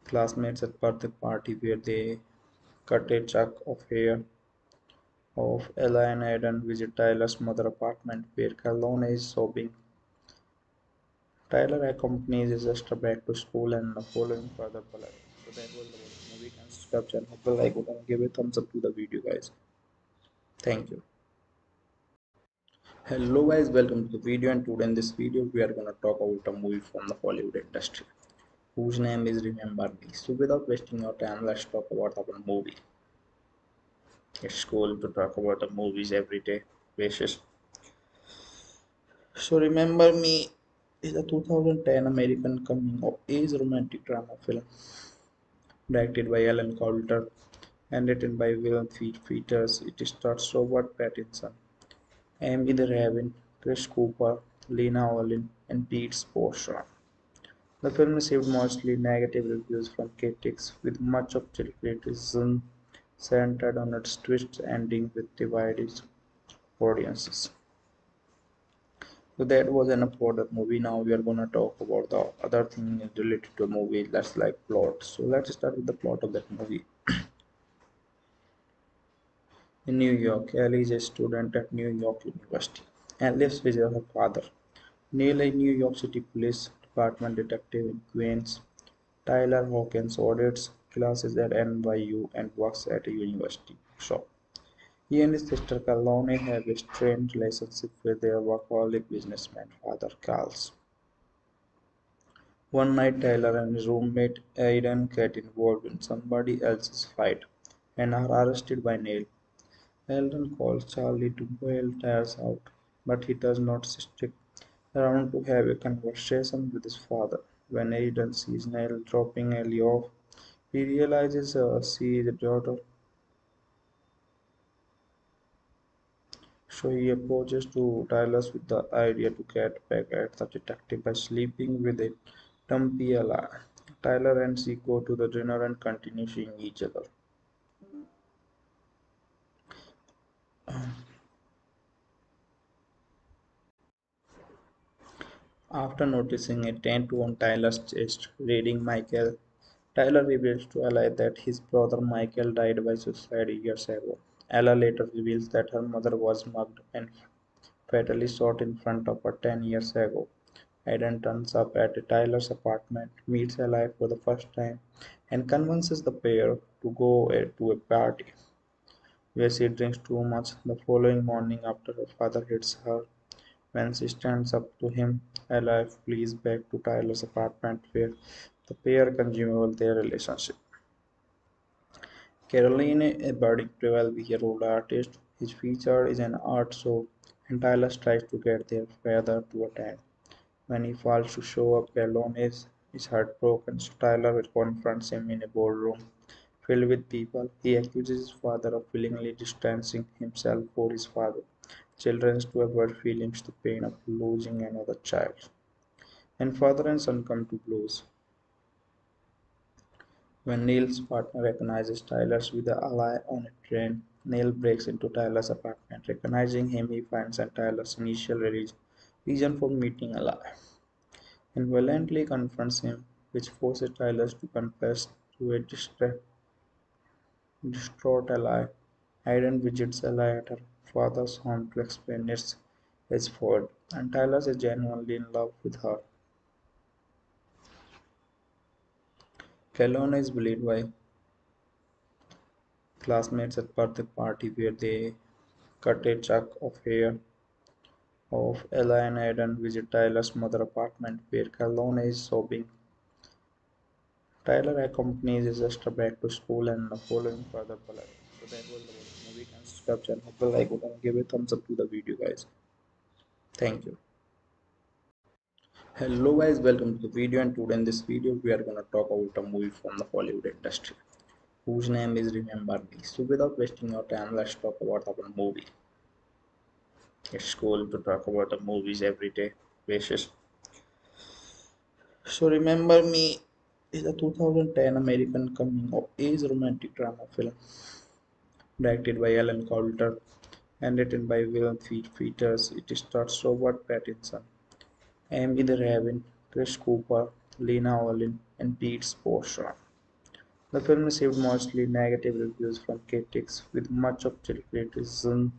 classmates at birthday party where they cut a chunk of hair of Ella, and Aiden visit Tyler's mother's apartment where Kalona is sobbing. Tyler accompanies his sister back to school and the following further bullet. So that was the movie. Can subscribe channel, hope you like it, and give a thumbs up to the video, guys. Thank you. Hello guys, welcome to the video, and today in this video we are going to talk about a movie from the Hollywood industry whose name is Remember Me. So without wasting your time, let's talk about our movie. It's cool to talk about the movies everyday basis. So Remember Me is a 2010 American coming-of-age romantic drama film directed by Alan Coulter and written by William Peters. It stars Robert Pattinson, Emilie de Ravin, Chris Cooper, Lena Olin, and Pete Postlethwaite. The film received mostly negative reviews from critics, with much of the criticism centered on its twist ending with divided audiences. So that was enough for that movie. Now we are gonna talk about the other thing related to a movie, that's like plot. So let's start with the plot of that movie. In New York, Ellie is a student at New York University and lives with her father. Neil, a New York City Police Department detective in Queens, Tyler Hawkins, audits classes at NYU and works at a university shop. He and his sister Kalani have a strained relationship with their workaholic businessman father, Carl. One night, Tyler and his roommate Aidan get involved in somebody else's fight and are arrested by Neil. Aidan calls Charlie to bail Tyler out, but he does not stick around to have a conversation with his father. When Aidan sees Neil dropping Ellie off, he realizes she is a daughter, so he approaches to Tyler with the idea to get back at the detective by sleeping with a dumpy ally. Tyler and she go to the dinner and continue seeing each other. After noticing a tattoo on Tyler's chest reading Michael, Tyler reveals to Ella that his brother Michael died by suicide years ago. Ella later reveals that her mother was mugged and fatally shot in front of her 10 years ago. Aidan turns up at Tyler's apartment, meets Ella for the first time, and convinces the pair to go to a party where she drinks too much. The following morning, after her father hits her, when she stands up to him, Ella flees back to Tyler's apartment, where the pair consume their relationship. Caroline, a budding 12-year-old artist, is featured in an art show, and Tyler tries to get their father to attend. When he fails to show up, Caroline is heartbroken, so Tyler confronts him in a ballroom filled with people. He accuses his father of willingly distancing himself for his father. Children to avoid feelings the pain of losing another child, and father and son come to blows when Neil's partner recognizes Tyler's with the ally on a train. Neil breaks into Tyler's apartment. Recognizing him, he finds out Tyler's initial reason for meeting Ally and violently confronts him, which forces Tyler to confess to a distraught Ally. Aidan visits Ally at her father's home to explain his fault, and Tyler is genuinely in love with her. Kalona is bullied by classmates at birthday party, where they cut a chunk of hair of Ella, and Aidan visit Tyler's mother apartment, where Kalona is sobbing. Tyler accompanies his sister back to school and the following further bullet. So that was the movie. And subscribe channel, hope you like it and give a thumbs up to the video, guys. Thank you. Hello guys, welcome to the video, and today in this video we are going to talk about a movie from the Hollywood industry whose name is Remember Me. So without wasting your time, let's talk about our movie. It's cool to talk about the movies everyday basis. So Remember Me is a 2010 American coming-of-age romantic drama film directed by Alan Coulter and written by William Peters. It stars Robert Pattinson, Emilie de Ravin, Chris Cooper, Lena Olin, and Pete Postlethwaite. The film received mostly negative reviews from critics, with much of the criticism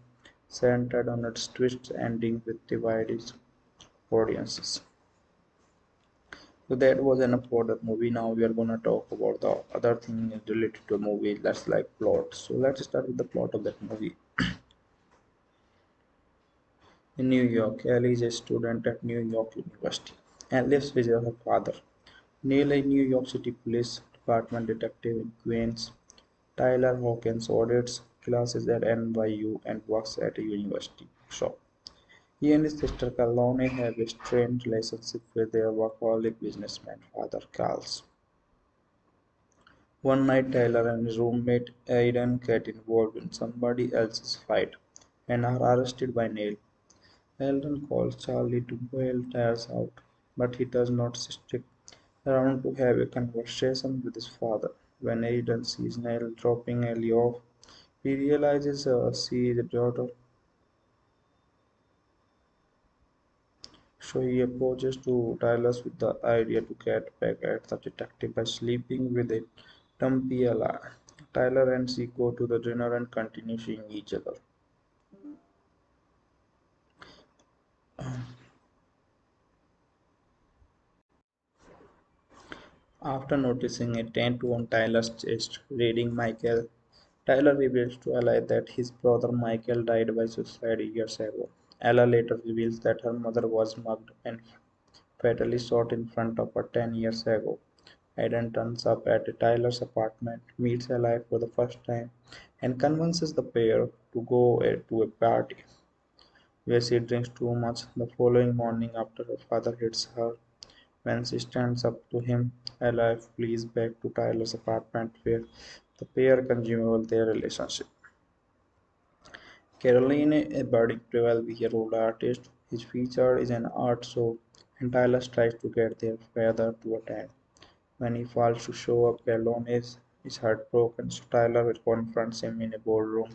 centered on its twist ending with divided audiences. So that was enough for that movie. Now we are gonna talk about the other thing related to a movie, that's like plot. So let's start with the plot of that movie. In New York, Ellie is a student at New York University and lives with her father. Neil, a New York City Police Department detective in Queens, Tyler Hawkins, audits classes at NYU and works at a university shop. He and his sister Kaloni have a strained relationship with their workaholic businessman father, Carl. One night, Tyler and his roommate Aidan get involved in somebody else's fight and are arrested by Neil. Aidan calls Charlie to bail Tyler out, but he does not stick around to have a conversation with his father. When Aidan sees Neil dropping Ellie off, he realizes she is a daughter. So he approaches to Tyler's with the idea to get back at the detective by sleeping with a dumpy ally. Tyler and she go to the dinner and continue seeing each other. After noticing a tattoo on Tyler's chest reading Michael, Tyler reveals to Ally that his brother Michael died by suicide years ago. Ella later reveals that her mother was mugged and fatally shot in front of her 10 years ago. Aidan turns up at Tyler's apartment, meets Ella for the first time, and convinces the pair to go to a party where she drinks too much. The following morning, after her father hits her, when she stands up to him, Ella flees back to Tyler's apartment where the pair consummate their relationship. Caroline, a budding 12-year-old artist, is featured in an art show, and Tyler tries to get their father to attend. When he fails to show up, Caroline is heartbroken, so Tyler confronts him in a ballroom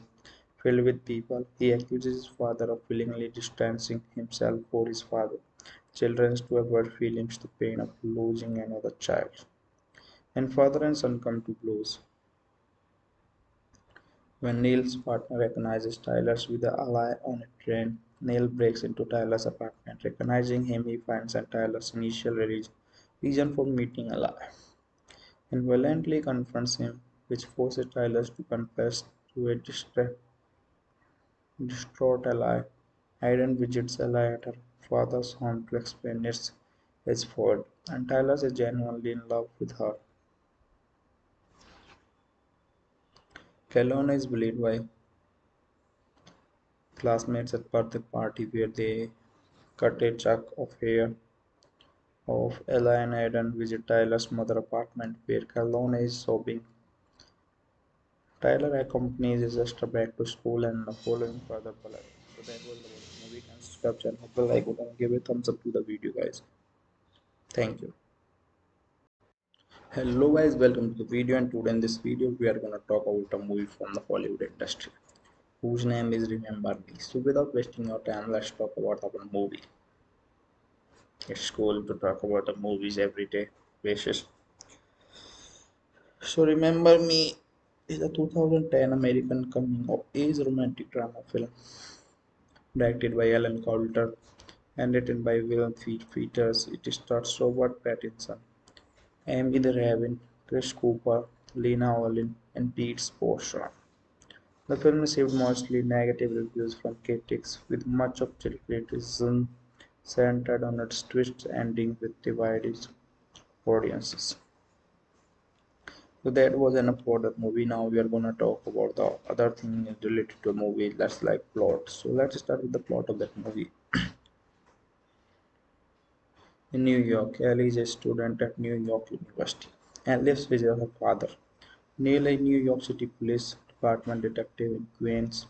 filled with people. He accuses his father of willingly distancing himself for his father, children's to avoid feelings the pain of losing another child. And father and son come to blows. When Neil's partner recognizes Tyler with the Ally on a train, Neil breaks into Tyler's apartment. Recognizing him, he finds out Tyler's initial reason for meeting Ally and violently confronts him, which forces Tyler to confess to a distraught Ally. Aidan visits Ally at her father's home to explain his fault, and Tyler is genuinely in love with her. Kalona is bullied by classmates at birthday party where they cut a chunk of hair of Ella and Aidan visit Tyler's mother apartment where Kalona is sobbing. Tyler accompanies his sister back to school and the following further bullet. So that was the movie and subscribe channel. Hope you like it and give a thumbs up to the video, guys. Thank you. Hello guys, welcome to the video, and today in this video we are going to talk about a movie from the Hollywood industry whose name is Remember Me. So without wasting your time, let's talk about our movie. It's cool to talk about the movies everyday basis. So Remember Me is a 2010 American coming of age romantic drama film directed by Alan Coulter and written by Will Peters. It stars Robert Pattinson, Emilie de Ravin, Chris Cooper, Lena Olin, and Pete Postlethwaite. The film received mostly negative reviews from critics, with much of the criticism centered on its twist ending with divided audiences. So that was enough for that movie. Now we are gonna talk about the other thing related to a movie, that's like plot. So let's start with the plot of that movie. In New York, Ellie is a student at New York University and lives with her father. Neil, a New York City Police Department detective in Queens.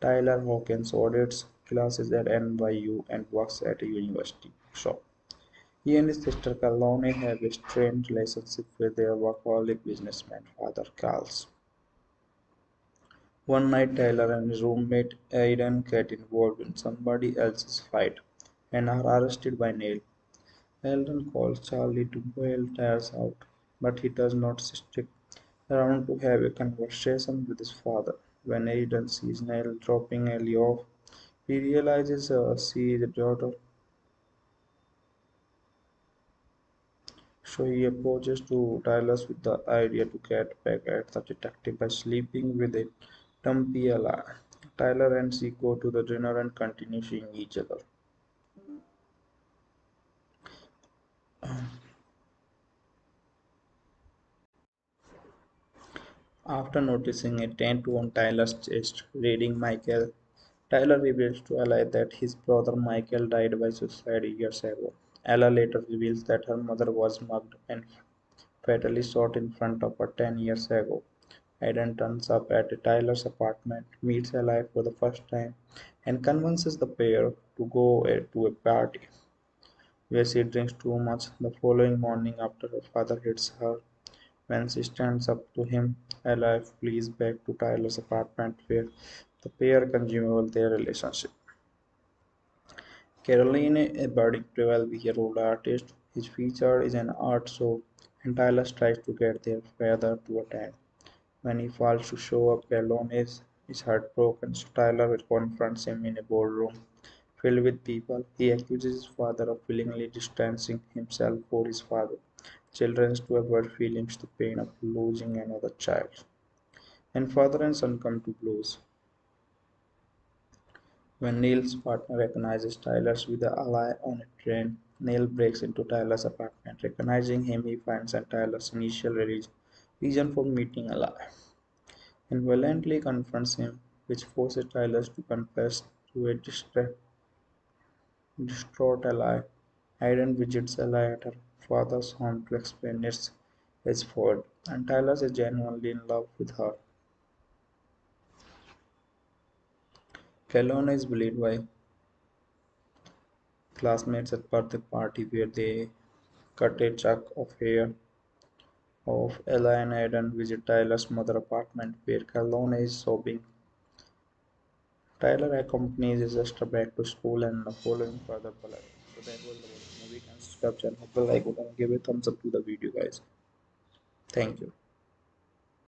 Tyler Hawkins audits classes at NYU and works at a university shop. He and his sister Kaloni have a strained relationship with their workaholic businessman father, Carl. One night, Tyler and his roommate Aidan get involved in somebody else's fight and are arrested by Neil. Alan calls Charlie to bail Tyler out, but he does not stick around to have a conversation with his father. When Aidan sees Neil dropping Ellie off, he realizes she is a daughter. So he approaches to Tyler with the idea to get back at the detective by sleeping with a dumpy ally. Tyler and she go to the dinner and continue seeing each other. After noticing a tattoo on Tyler's chest reading Michael, Tyler reveals to Ella that his brother Michael died by suicide years ago. Ella later reveals that her mother was mugged and fatally shot in front of her 10 years ago. Aidan turns up at Tyler's apartment, meets Ella for the first time, and convinces the pair to go to a party where she drinks too much. The following morning, after her father hits her, when she stands up to him, Ella flees back to Tyler's apartment where the pair consummate their relationship. Caroline, a budding 12-year-old artist, is featured in an art show, and Tyler tries to get their father to attend. When he fails to show up, Caroline is heartbroken, so Tyler confronts him in a ballroom filled with people. He accuses his father of willingly distancing himself for his father. Children to avoid feelings the pain of losing another child. And father and son come to blows when Neil's partner recognizes Tyler's with the ally on a train. Neil breaks into Tyler's apartment. Recognizing him, he finds out Tyler's initial reason for meeting Ally and violently confronts him, which forces Tyler to confess to a distraught Ally. Aidan visits Ally at her father's home to explain his fault, and Tyler is genuinely in love with her. Calona is bullied by classmates at birthday party where they cut a chunk of hair of Ella, and Aidan visit Tyler's mother apartment where Calona is sobbing. Tyler accompanies his sister back to school and the following further bullet. So that was the movie and subscribe channel. Hope you like it and give a thumbs up to the video, guys. Thank you.